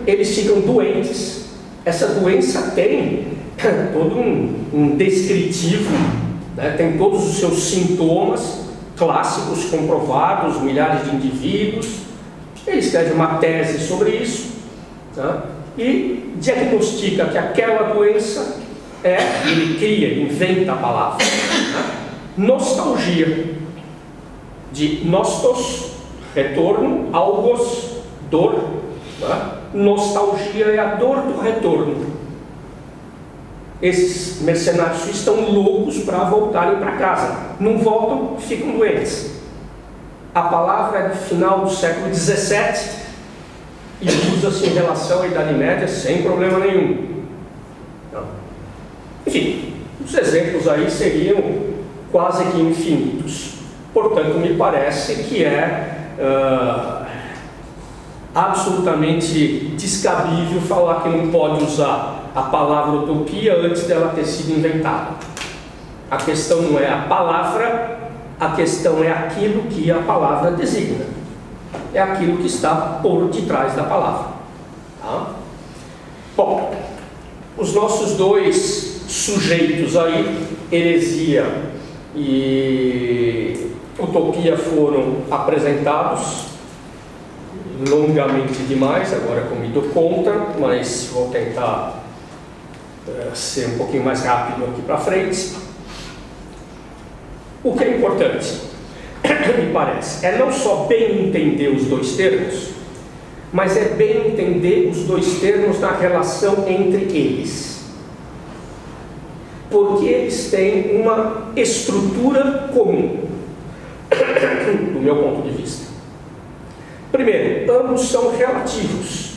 eles ficam doentes. Essa doença tem todo um descritivo, né? Tem todos os seus sintomas clássicos comprovados, milhares de indivíduos. Ele escreve uma tese sobre isso, tá? E diagnostica que aquela doença é, ele cria, inventa a palavra, né? Nostalgia, de nostos, retorno, algos, dor, né? Nostalgia é a dor do retorno. Esses mercenários estão loucos para voltarem para casa. Não voltam, ficam doentes. A palavra é do final do século XVII e usa-se em relação à Idade Média sem problema nenhum. Então, enfim, os exemplos aí seriam quase que infinitos. Portanto, me parece que é absolutamente descabível falar que não pode usar a palavra utopia antes dela ter sido inventada. A questão não é a palavra, a questão é aquilo que a palavra designa. É aquilo que está por detrás da palavra. Tá? Bom, os nossos dois sujeitos aí, heresia e utopia, foram apresentados longamente demais, agora como ido contra, mas vou tentar ser um pouquinho mais rápido aqui para frente. O que é importante, me parece, é não só bem entender os dois termos, mas é bem entender os dois termos na relação entre eles, porque eles têm uma estrutura comum, do meu ponto de vista. Primeiro, ambos são relativos.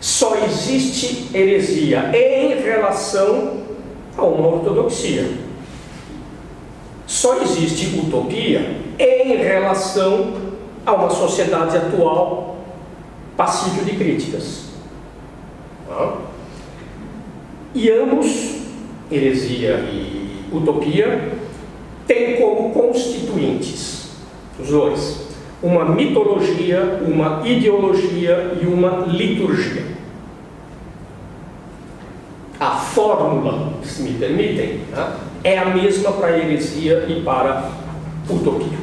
Só existe heresia em relação a uma ortodoxia. Só existe utopia em relação a uma sociedade atual passível de críticas. E ambos, heresia e utopia, têm como constituintes, os dois, uma mitologia, uma ideologia e uma liturgia. A fórmula, se me permitem, né, é a mesma para a heresia e para a utopia.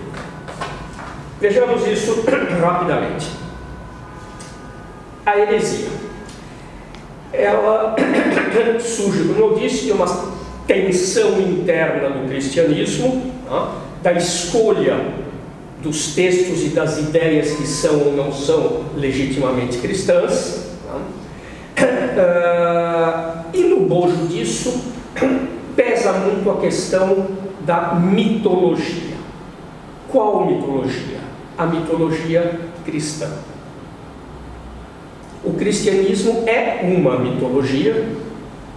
Vejamos isso rapidamente. A heresia, ela surge, como eu disse, de uma tensão interna do cristianismo, né, da escolha dos textos e das ideias que são ou não são legitimamente cristãs, tá? E no bojo disso pesa muito a questão da mitologia. Qual mitologia? A mitologia cristã. O cristianismo é uma mitologia,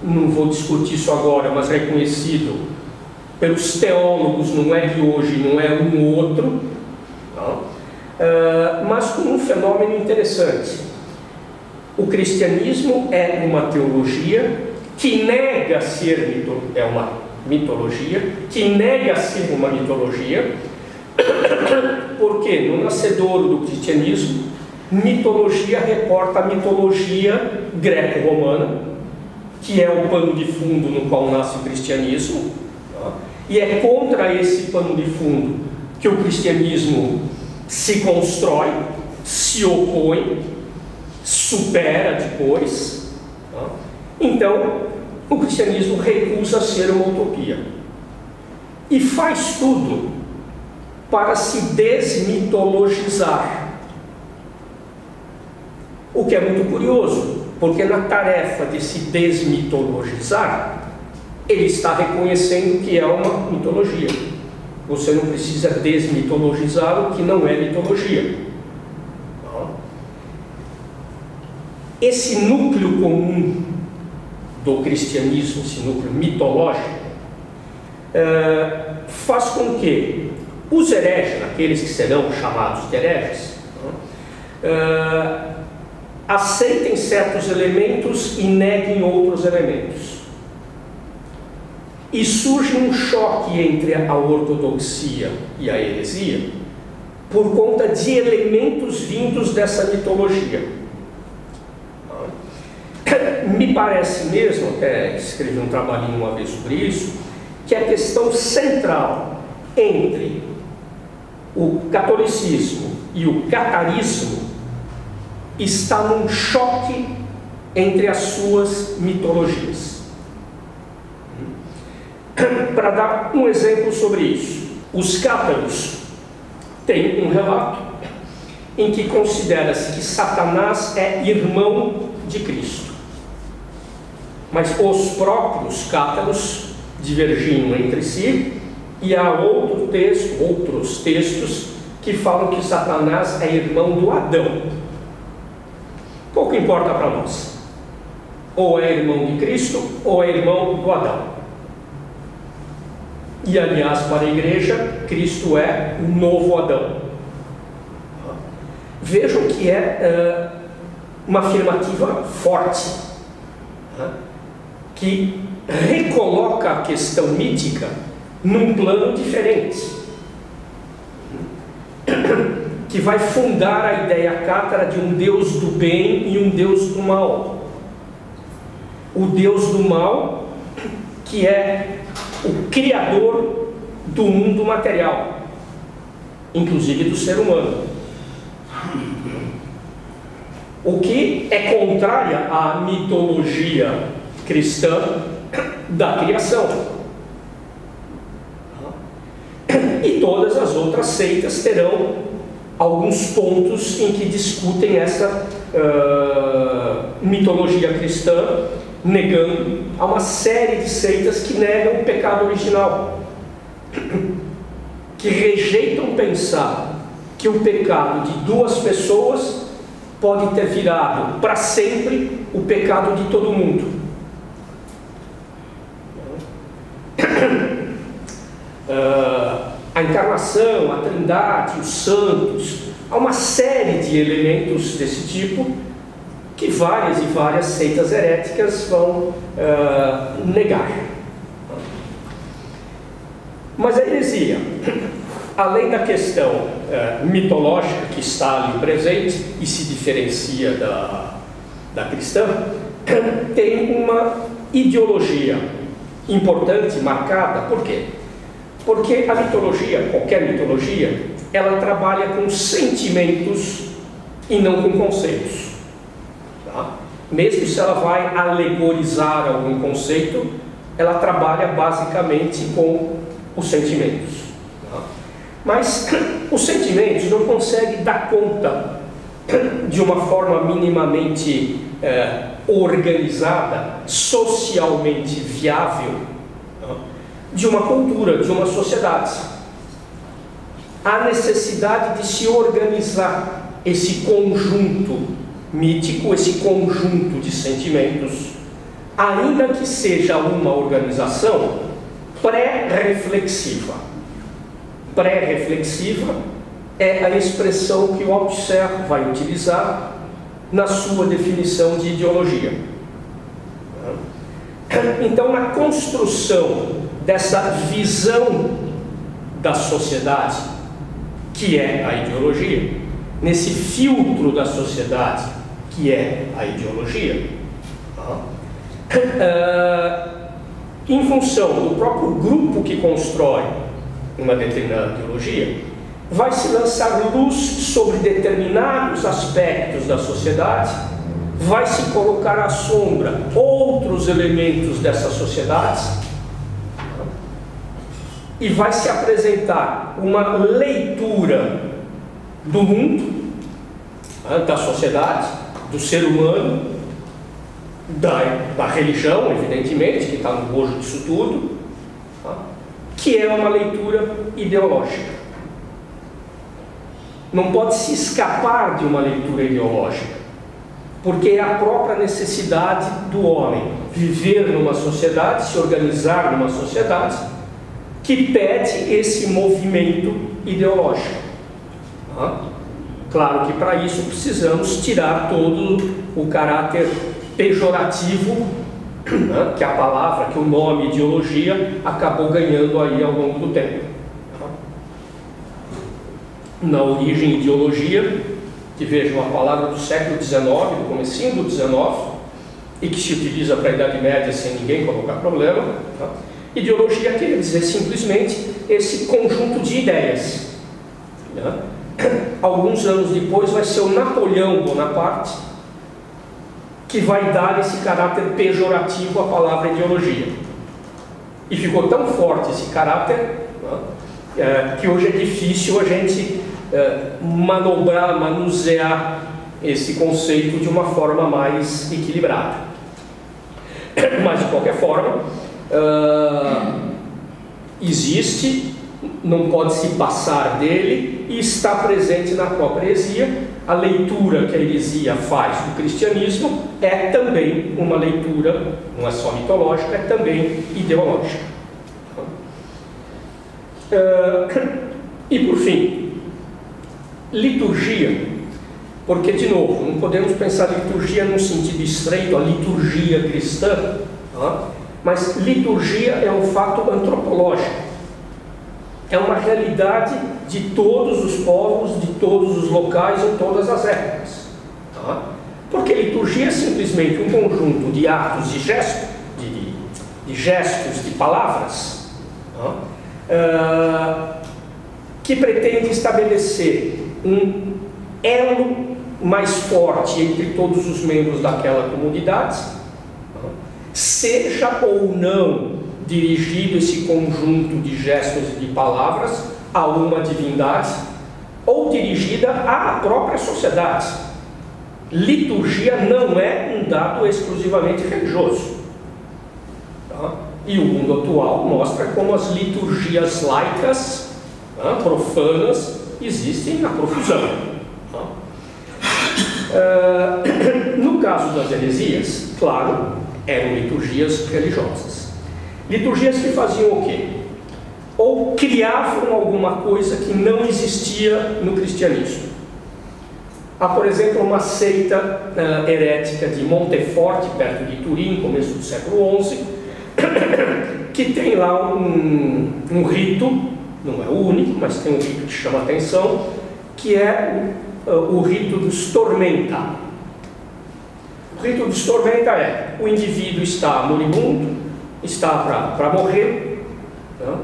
não vou discutir isso agora, mas reconhecido pelos teólogos, não é de hoje, não é um ou outro, mas com um fenômeno interessante. O cristianismo é uma teologia que nega ser uma mitologia, porque no nascedouro do cristianismo, mitologia reporta a mitologia greco-romana, que é o pano de fundo no qual nasce o cristianismo, e é contra esse pano de fundo que o cristianismo se constrói, se opõe, supera depois. Tá? Então, o cristianismo recusa ser uma utopia e faz tudo para se desmitologizar. O que é muito curioso, porque na tarefa de se desmitologizar, ele está reconhecendo que é uma mitologia. Você não precisa desmitologizar o que não é mitologia. Esse núcleo comum do cristianismo, esse núcleo mitológico, faz com que os hereges, aqueles que serão chamados de hereges, aceitem certos elementos e neguem outros elementos. E surge um choque entre a ortodoxia e a heresia por conta de elementos vindos dessa mitologia. me parece mesmo, até escrevi um trabalhinho uma vez sobre isso, que a questão central entre o catolicismo e o catarismo está num choque entre as suas mitologias. Para dar um exemplo sobre isso, os cátaros têm um relato em que considera-se que Satanás é irmão de Cristo. Mas os próprios cátaros divergiam entre si, e há outro texto, outros textos que falam que Satanás é irmão do Adão. Pouco importa para nós. Ou é irmão de Cristo, ou é irmão do Adão. E, aliás, para a Igreja, Cristo é o novo Adão. Vejam que é uma afirmativa forte, que recoloca a questão mítica num plano diferente, que vai fundar a ideia cátara de um Deus do bem e um Deus do mal. O Deus do mal, que é o criador do mundo material, inclusive do ser humano. O que é contrário à mitologia cristã da criação. E todas as outras seitas terão alguns pontos em que discutem essa mitologia cristã, negando a uma série de seitas que negam o pecado original, que rejeitam pensar que o pecado de duas pessoas pode ter virado para sempre o pecado de todo mundo. A encarnação, a trindade, os santos, há uma série de elementos desse tipo que várias e várias seitas heréticas vão negar. Mas a heresia, além da questão mitológica que está ali presente e se diferencia da cristã, tem uma ideologia importante, marcada. Por quê? Porque a mitologia, qualquer mitologia, ela trabalha com sentimentos e não com conceitos. Tá? Mesmo se ela vai alegorizar algum conceito, ela trabalha basicamente com os sentimentos. Mas os sentimentos não conseguem dar conta de uma forma minimamente organizada, socialmente viável, de uma cultura, de uma sociedade. Há necessidade de se organizar esse conjunto mítico, esse conjunto de sentimentos, ainda que seja uma organização pré-reflexiva. Pré-reflexiva é a expressão que o Althusser vai utilizar na sua definição de ideologia. Então, na construção dessa visão da sociedade, que é a ideologia, nesse filtro da sociedade, que é a ideologia, em função do próprio grupo que constrói uma determinada ideologia, vai se lançar luz sobre determinados aspectos da sociedade, vai se colocar à sombra outros elementos dessa sociedade e vai se apresentar uma leitura do mundo, da sociedade, do ser humano, da religião, evidentemente, que está no bojo disso tudo, que é uma leitura ideológica. Não pode se escapar de uma leitura ideológica, porque é a própria necessidade do homem viver numa sociedade, se organizar numa sociedade, que pede esse movimento ideológico. Claro que para isso precisamos tirar todo o caráter pejorativo que a palavra, que o nome ideologia acabou ganhando aí ao longo do tempo. Na origem ideologia, que vejam a palavra do século XIX, do comecinho do XIX, e que se utiliza para a Idade Média sem ninguém colocar problema, tá? Ideologia quer dizer simplesmente esse conjunto de ideias, né? Alguns anos depois vai ser o Napoleão Bonaparte que vai dar esse caráter pejorativo à palavra ideologia. E ficou tão forte esse caráter, né, que hoje é difícil a gente manobrar, manusear esse conceito de uma forma mais equilibrada. Mas, de qualquer forma, existe, não pode se passar dele, e está presente na própria heresia. A leitura que a heresia faz do cristianismo é também uma leitura, não é só mitológica, é também ideológica. E, por fim, liturgia. Porque, de novo, não podemos pensar liturgia num sentido estreito, a liturgia cristã, mas liturgia é um fato antropológico. É uma realidade de todos os povos, de todos os locais, em todas as épocas. Tá? Porque liturgia é simplesmente um conjunto de atos, de gestos, de palavras, tá? Que pretende estabelecer um elo mais forte entre todos os membros daquela comunidade, tá? Seja ou não dirigido esse conjunto de gestos e de palavras a uma divindade ou dirigida à própria sociedade. Liturgia não é um dado exclusivamente religioso. Tá? E o mundo atual mostra como as liturgias laicas, tá, profanas, existem na profusão. Tá? No caso das heresias, claro, eram liturgias religiosas. Liturgias que faziam o quê? Ou criavam alguma coisa que não existia no cristianismo. Há, por exemplo, uma seita herética de Monteforte, perto de Turim, começo do século XI, que tem lá um rito, não é o único, mas tem um rito que chama a atenção, que é o rito dos tormenta. O rito dos tormenta é: o indivíduo está moribundo, está para morrer, né?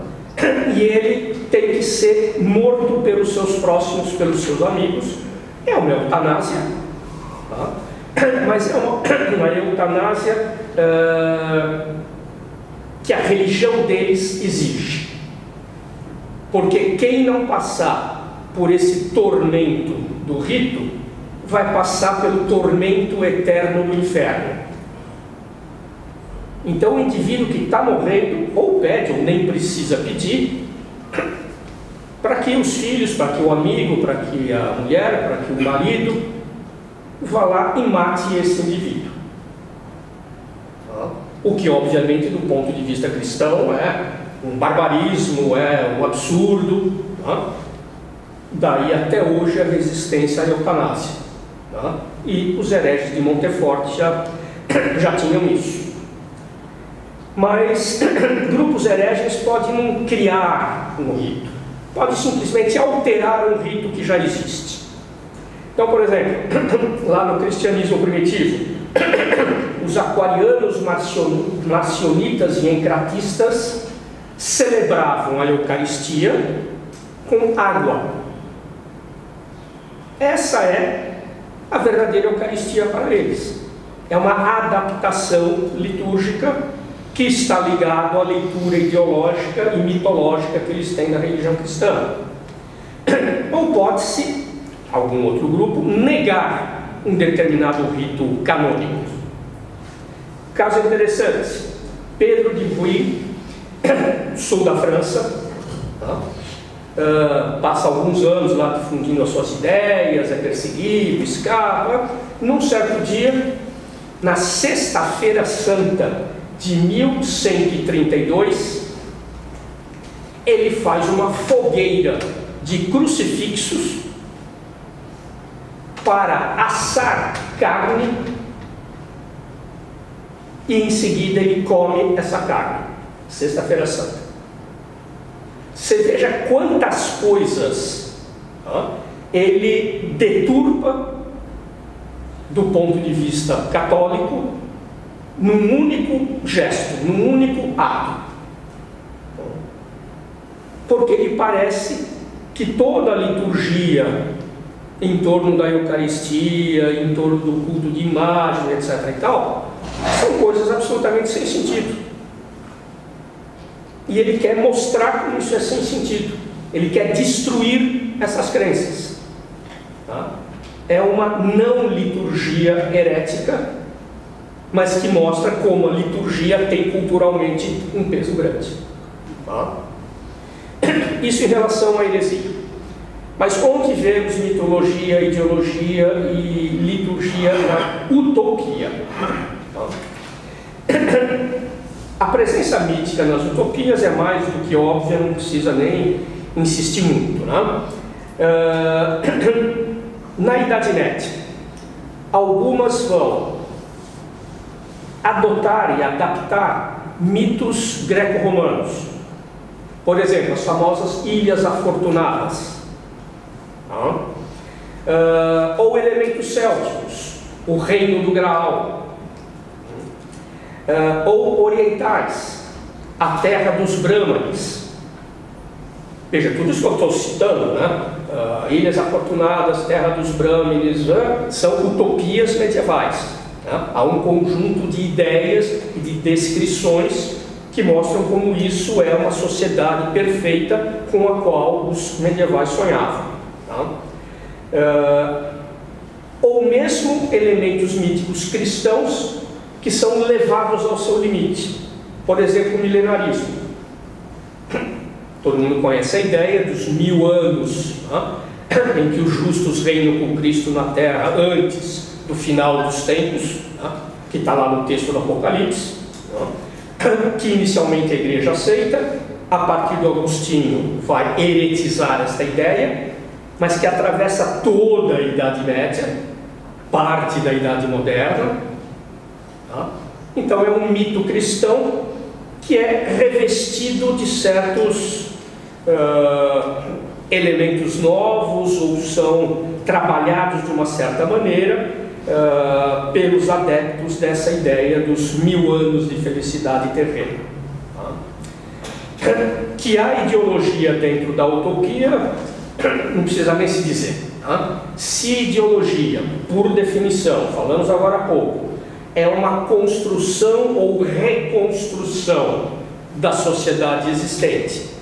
E ele tem que ser morto pelos seus próximos, pelos seus amigos. É uma eutanásia, tá? Mas é uma eutanásia que a religião deles exige. Porque quem não passar por esse tormento do rito vai passar pelo tormento eterno do inferno. Então, o indivíduo que está morrendo, ou pede, ou nem precisa pedir, para que os filhos, para que o amigo, para que a mulher, para que o marido, vá lá e mate esse indivíduo. O que, obviamente, do ponto de vista cristão, é um barbarismo, é um absurdo. Daí, até hoje, a resistência à eutanásia. E os hereges de Monteforte já tinham isso. Mas grupos hereges podem não criar um rito, podem simplesmente alterar um rito que já existe. Então, por exemplo, lá no cristianismo primitivo, os aquarianos, marcionitas e encratistas celebravam a Eucaristia com água. Essa é a verdadeira Eucaristia para eles. É uma adaptação litúrgica que está ligado à leitura ideológica e mitológica que eles têm da religião cristã. Ou pode-se, algum outro grupo, negar um determinado rito canônico. Caso interessante, Pedro de Bouy, sul da França, passa alguns anos lá difundindo as suas ideias, é perseguido, escapa. Num certo dia, na Sexta-feira Santa de 1132, ele faz uma fogueira de crucifixos para assar carne e em seguida ele come essa carne. Sexta-feira Santa. Você veja quantas coisas ele deturpa do ponto de vista católico num único gesto, num único ato. Porque lhe parece que toda a liturgia em torno da Eucaristia, em torno do culto de imagem, etc. e tal, são coisas absolutamente sem sentido. E ele quer mostrar como isso é sem sentido. Ele quer destruir essas crenças. Tá? É uma não liturgia herética, mas que mostra como a liturgia tem culturalmente um peso grande. Tá? Isso em relação à heresia. Mas onde vemos mitologia, ideologia e liturgia na utopia? A presença mítica nas utopias é mais do que óbvia, não precisa nem insistir muito, né? Na Idade Média, algumas vão adotar e adaptar mitos greco-romanos. Por exemplo, as famosas Ilhas Afortunadas. Ou elementos célticos, o reino do Graal, ou orientais, a terra dos brâmanes. Veja, tudo isso que eu estou citando, né? Ilhas Afortunadas, terra dos brâmanes, são utopias medievais, né? Há um conjunto de ideias e de descrições que mostram como isso é uma sociedade perfeita com a qual os medievais sonhavam. Ou mesmo elementos míticos cristãos que são levados ao seu limite. Por exemplo, o milenarismo. Todo mundo conhece a ideia dos 1000 anos, em que os justos reinam com Cristo na Terra antes do final dos tempos, que está lá no texto do Apocalipse, que inicialmente a igreja aceita, a partir do Agostinho vai heretizar esta ideia, mas que atravessa toda a Idade Média, parte da Idade Moderna. Tá? Então é um mito cristão que é revestido de certos elementos novos, ou são trabalhados de uma certa maneira pelos adeptos dessa ideia dos 1000 anos de felicidade terrena. Tá? Que há ideologia dentro da utopia, não precisa nem se dizer. Tá? Se ideologia, por definição, falamos agora há pouco, é uma construção ou reconstrução da sociedade existente,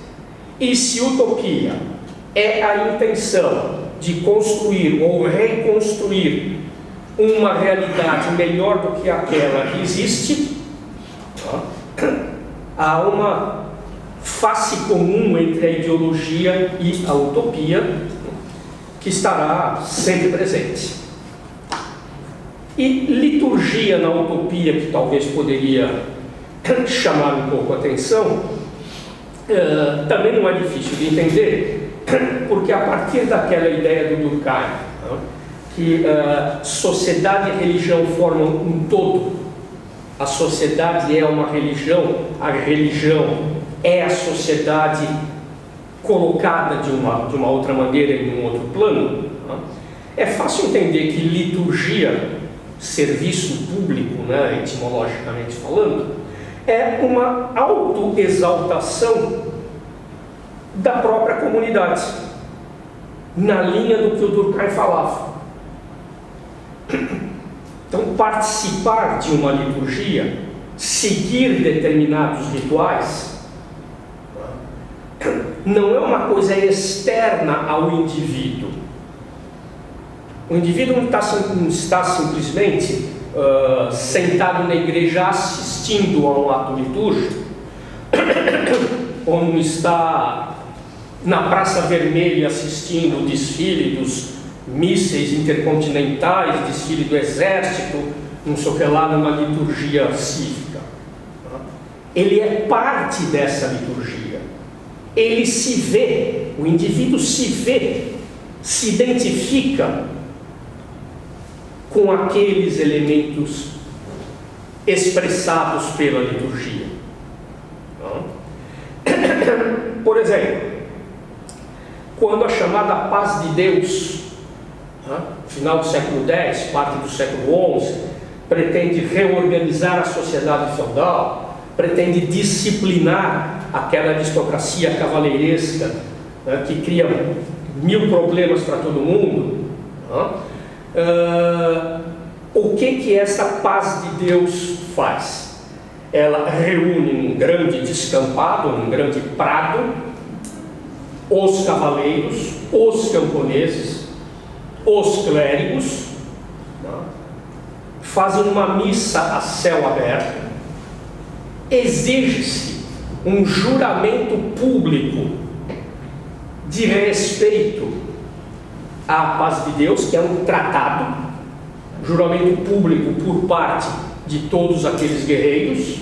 e se utopia é a intenção de construir ou reconstruir uma realidade melhor do que aquela que existe, tá? Há uma face comum entre a ideologia e a utopia que estará sempre presente. E liturgia na utopia, que talvez poderia chamar um pouco a atenção, também não é difícil de entender, porque a partir daquela ideia do Durkheim, que sociedade e religião formam um todo, a sociedade é uma religião, a religião é a sociedade colocada de uma outra maneira, em um outro plano, né? É fácil entender que liturgia, serviço público, né, etimologicamente falando, é uma autoexaltação da própria comunidade, na linha do que o Durkheim falava. Então, participar de uma liturgia, seguir determinados rituais, não é uma coisa externa ao indivíduo. O indivíduo não está simplesmente sentado na igreja assistindo a um ato litúrgico, ou não está na Praça Vermelha assistindo o desfile dos mísseis intercontinentais, desfile do exército, não sei o que lá, numa liturgia cívica. Ele é parte dessa liturgia. Ele se vê, o indivíduo se vê, se identifica com aqueles elementos expressados pela liturgia. Por exemplo, quando a chamada paz de Deus, final do século X, parte do século XI, pretende reorganizar a sociedade feudal, pretende disciplinar aquela aristocracia cavalheiresca, né, que cria mil problemas para todo mundo, né? O que essa paz de Deus faz? Ela reúne num grande descampado, num grande prado, os cavaleiros, os camponeses, os clérigos, fazem uma missa a céu aberto, exige-se um juramento público de respeito à paz de Deus, que é um tratado, juramento público por parte de todos aqueles guerreiros,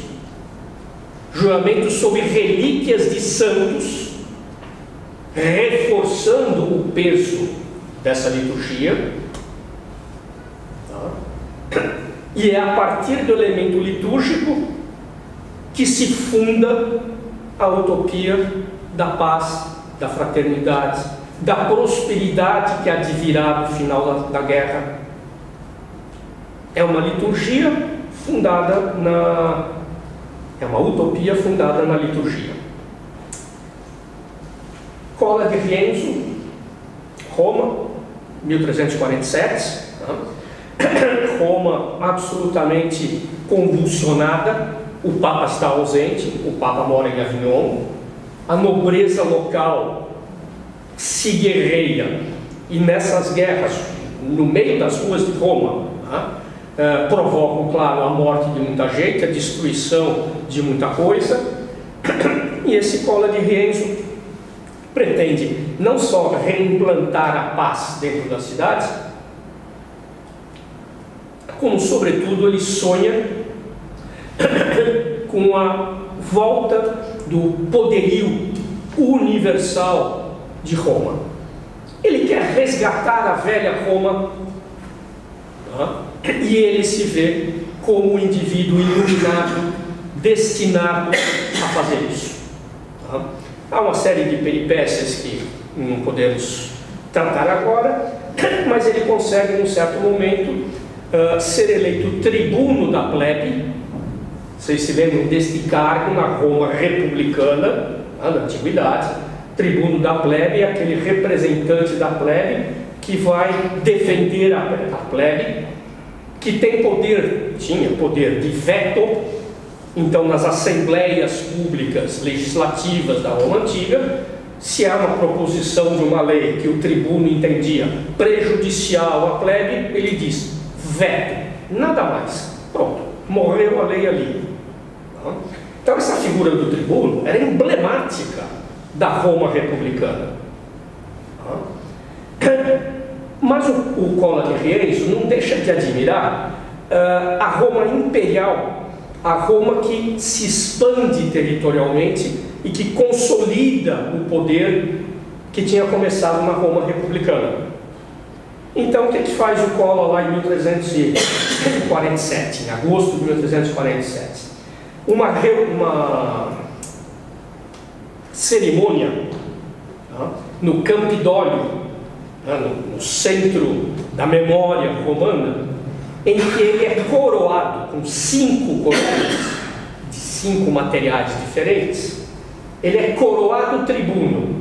juramento sobre relíquias de santos, reforçando o peso dessa liturgia, tá? E é a partir do elemento litúrgico que se funda a utopia da paz, da fraternidade, da prosperidade que advirá no final da guerra. É uma liturgia fundada na... é uma utopia fundada na liturgia. Cola di Rienzo, Roma, 1347, né? Roma absolutamente convulsionada, o Papa está ausente, o Papa mora em Avignon, a nobreza local se guerreia, e nessas guerras, no meio das ruas de Roma, né? Provocam, claro, a morte de muita gente, a destruição de muita coisa, e esse Cola di Rienzo pretende não só reimplantar a paz dentro da cidade, como, sobretudo, ele sonha com a volta do poderio universal de Roma. Ele quer resgatar a velha Roma, né? E ele se vê como um indivíduo iluminado, destinado a fazer isso. Tá? Há uma série de peripécias que não podemos tratar agora, mas ele consegue, em um certo momento, ser eleito tribuno da plebe. Vocês se lembram deste cargo na Roma republicana, na antiguidade. Tribuno da plebe é aquele representante da plebe que vai defender a plebe, que tinha poder de veto. Então, nas assembleias públicas legislativas da Roma Antiga, se há uma proposição de uma lei que o tribuno entendia prejudicial à plebe, ele diz veto, nada mais. Pronto, morreu a lei ali. Então, essa figura do tribuno era emblemática da Roma republicana. Mas o Cola di Rienzo não deixa de admirar a Roma imperial, a Roma que se expande territorialmente e que consolida o poder que tinha começado na Roma republicana. Então, o que faz o Cola lá em 1347, em agosto de 1347? Uma cerimônia, né, no Campidólio, né, no centro da memória romana, em que ele é coroado com 5 coroas de 5 materiais diferentes. Ele é coroado tribuno.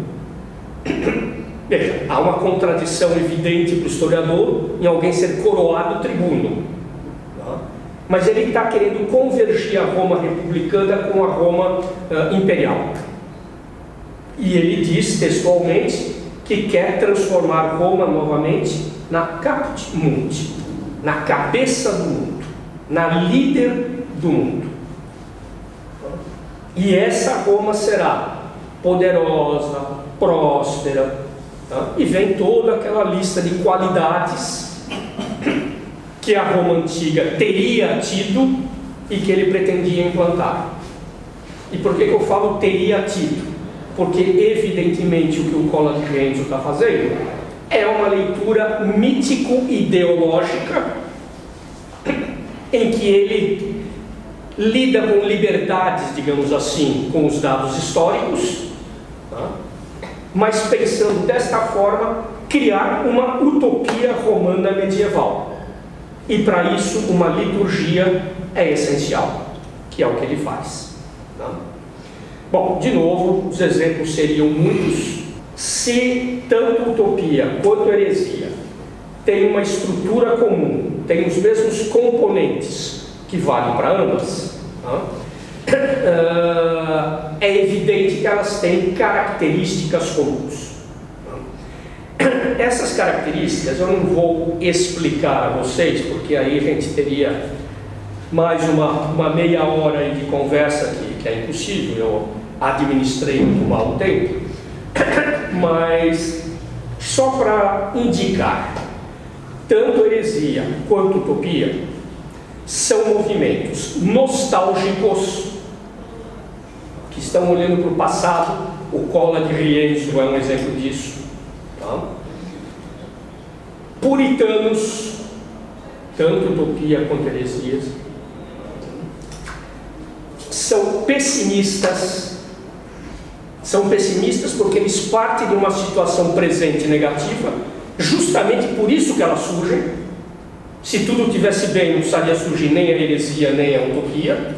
Veja, há uma contradição evidente para o historiador em alguém ser coroado tribuno, mas ele está querendo convergir a Roma republicana com a Roma imperial, e ele diz textualmente que quer transformar Roma novamente na caput mundi, na cabeça do mundo, na líder do mundo. E essa Roma será poderosa, próspera, tá? E vem toda aquela lista de qualidades que a Roma Antiga teria tido e que ele pretendia implantar. E por que eu falo teria tido? Porque, evidentemente, o que o Cola di Rienzo está fazendo é uma leitura mítico-ideológica, em que ele lida com liberdades, digamos assim, com os dados históricos, tá? Mas pensando desta forma, criar uma utopia romana medieval. E para isso uma liturgia é essencial, que é o que ele faz. Tá? Bom, de novo, os exemplos seriam muitos. Se tanto utopia quanto heresia tem uma estrutura comum, tem os mesmos componentes que valem para ambas, tá? É evidente que elas têm características comuns. Essas características eu não vou explicar a vocês, porque aí a gente teria mais uma meia hora de conversa aqui, que é impossível, eu administrei muito mal o tempo, mas só para indicar, tanto heresia quanto utopia são movimentos nostálgicos que estão olhando para o passado. O Cola de Rienzo é um exemplo disso. Tá? Puritanos, tanto utopia quanto heresias, são pessimistas porque eles partem de uma situação presente negativa, justamente por isso que elas surgem. Se tudo estivesse bem, não estaria surgir nem a heresia nem a utopia,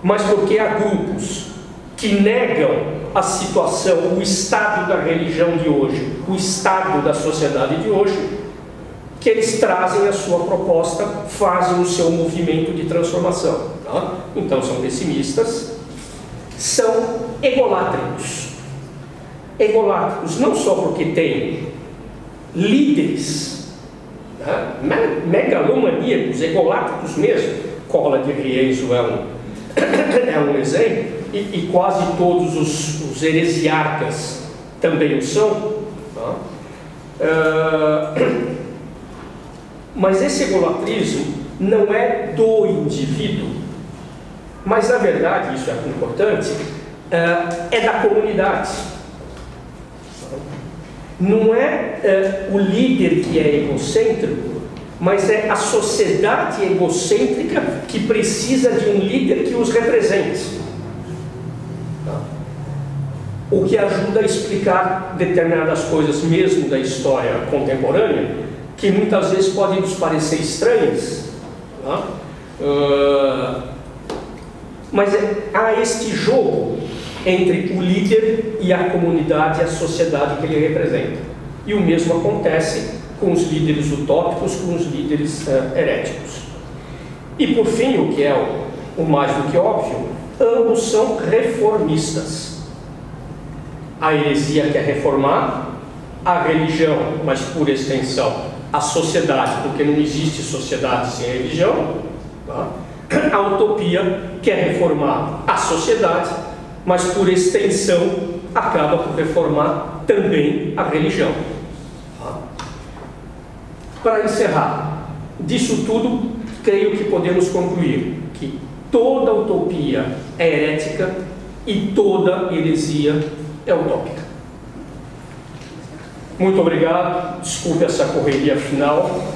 mas porque há grupos que negam a situação, o estado da religião de hoje, o estado da sociedade de hoje, que eles trazem a sua proposta, fazem o seu movimento de transformação. Tá? Então são pessimistas, são egolátricos. Egolátricos não só porque têm líderes, né? Megalomaníacos, egolátricos mesmo. Cola de Rienzo é um exemplo. E quase todos os heresiarcas também o são, tá? Mas esse egolatrismo não é do indivíduo, mas na verdade, isso é importante, é da comunidade. Não é o líder que é egocêntrico, mas é a sociedade egocêntrica que precisa de um líder que os represente. O que ajuda a explicar determinadas coisas, mesmo da história contemporânea, que muitas vezes podem nos parecer estranhas. Tá? Mas há este jogo entre o líder e a comunidade, a sociedade que ele representa. E o mesmo acontece com os líderes utópicos, com os líderes heréticos. E por fim, o que é o mais do que óbvio, ambos são reformistas. A heresia quer reformar a religião, mas por extensão a sociedade, porque não existe sociedade sem religião. Tá? A utopia quer reformar a sociedade, mas por extensão acaba por reformar também a religião. Tá? Para encerrar, disso tudo, creio que podemos concluir que toda utopia é herética e toda heresia é utópica. Muito obrigado, desculpe essa correria final.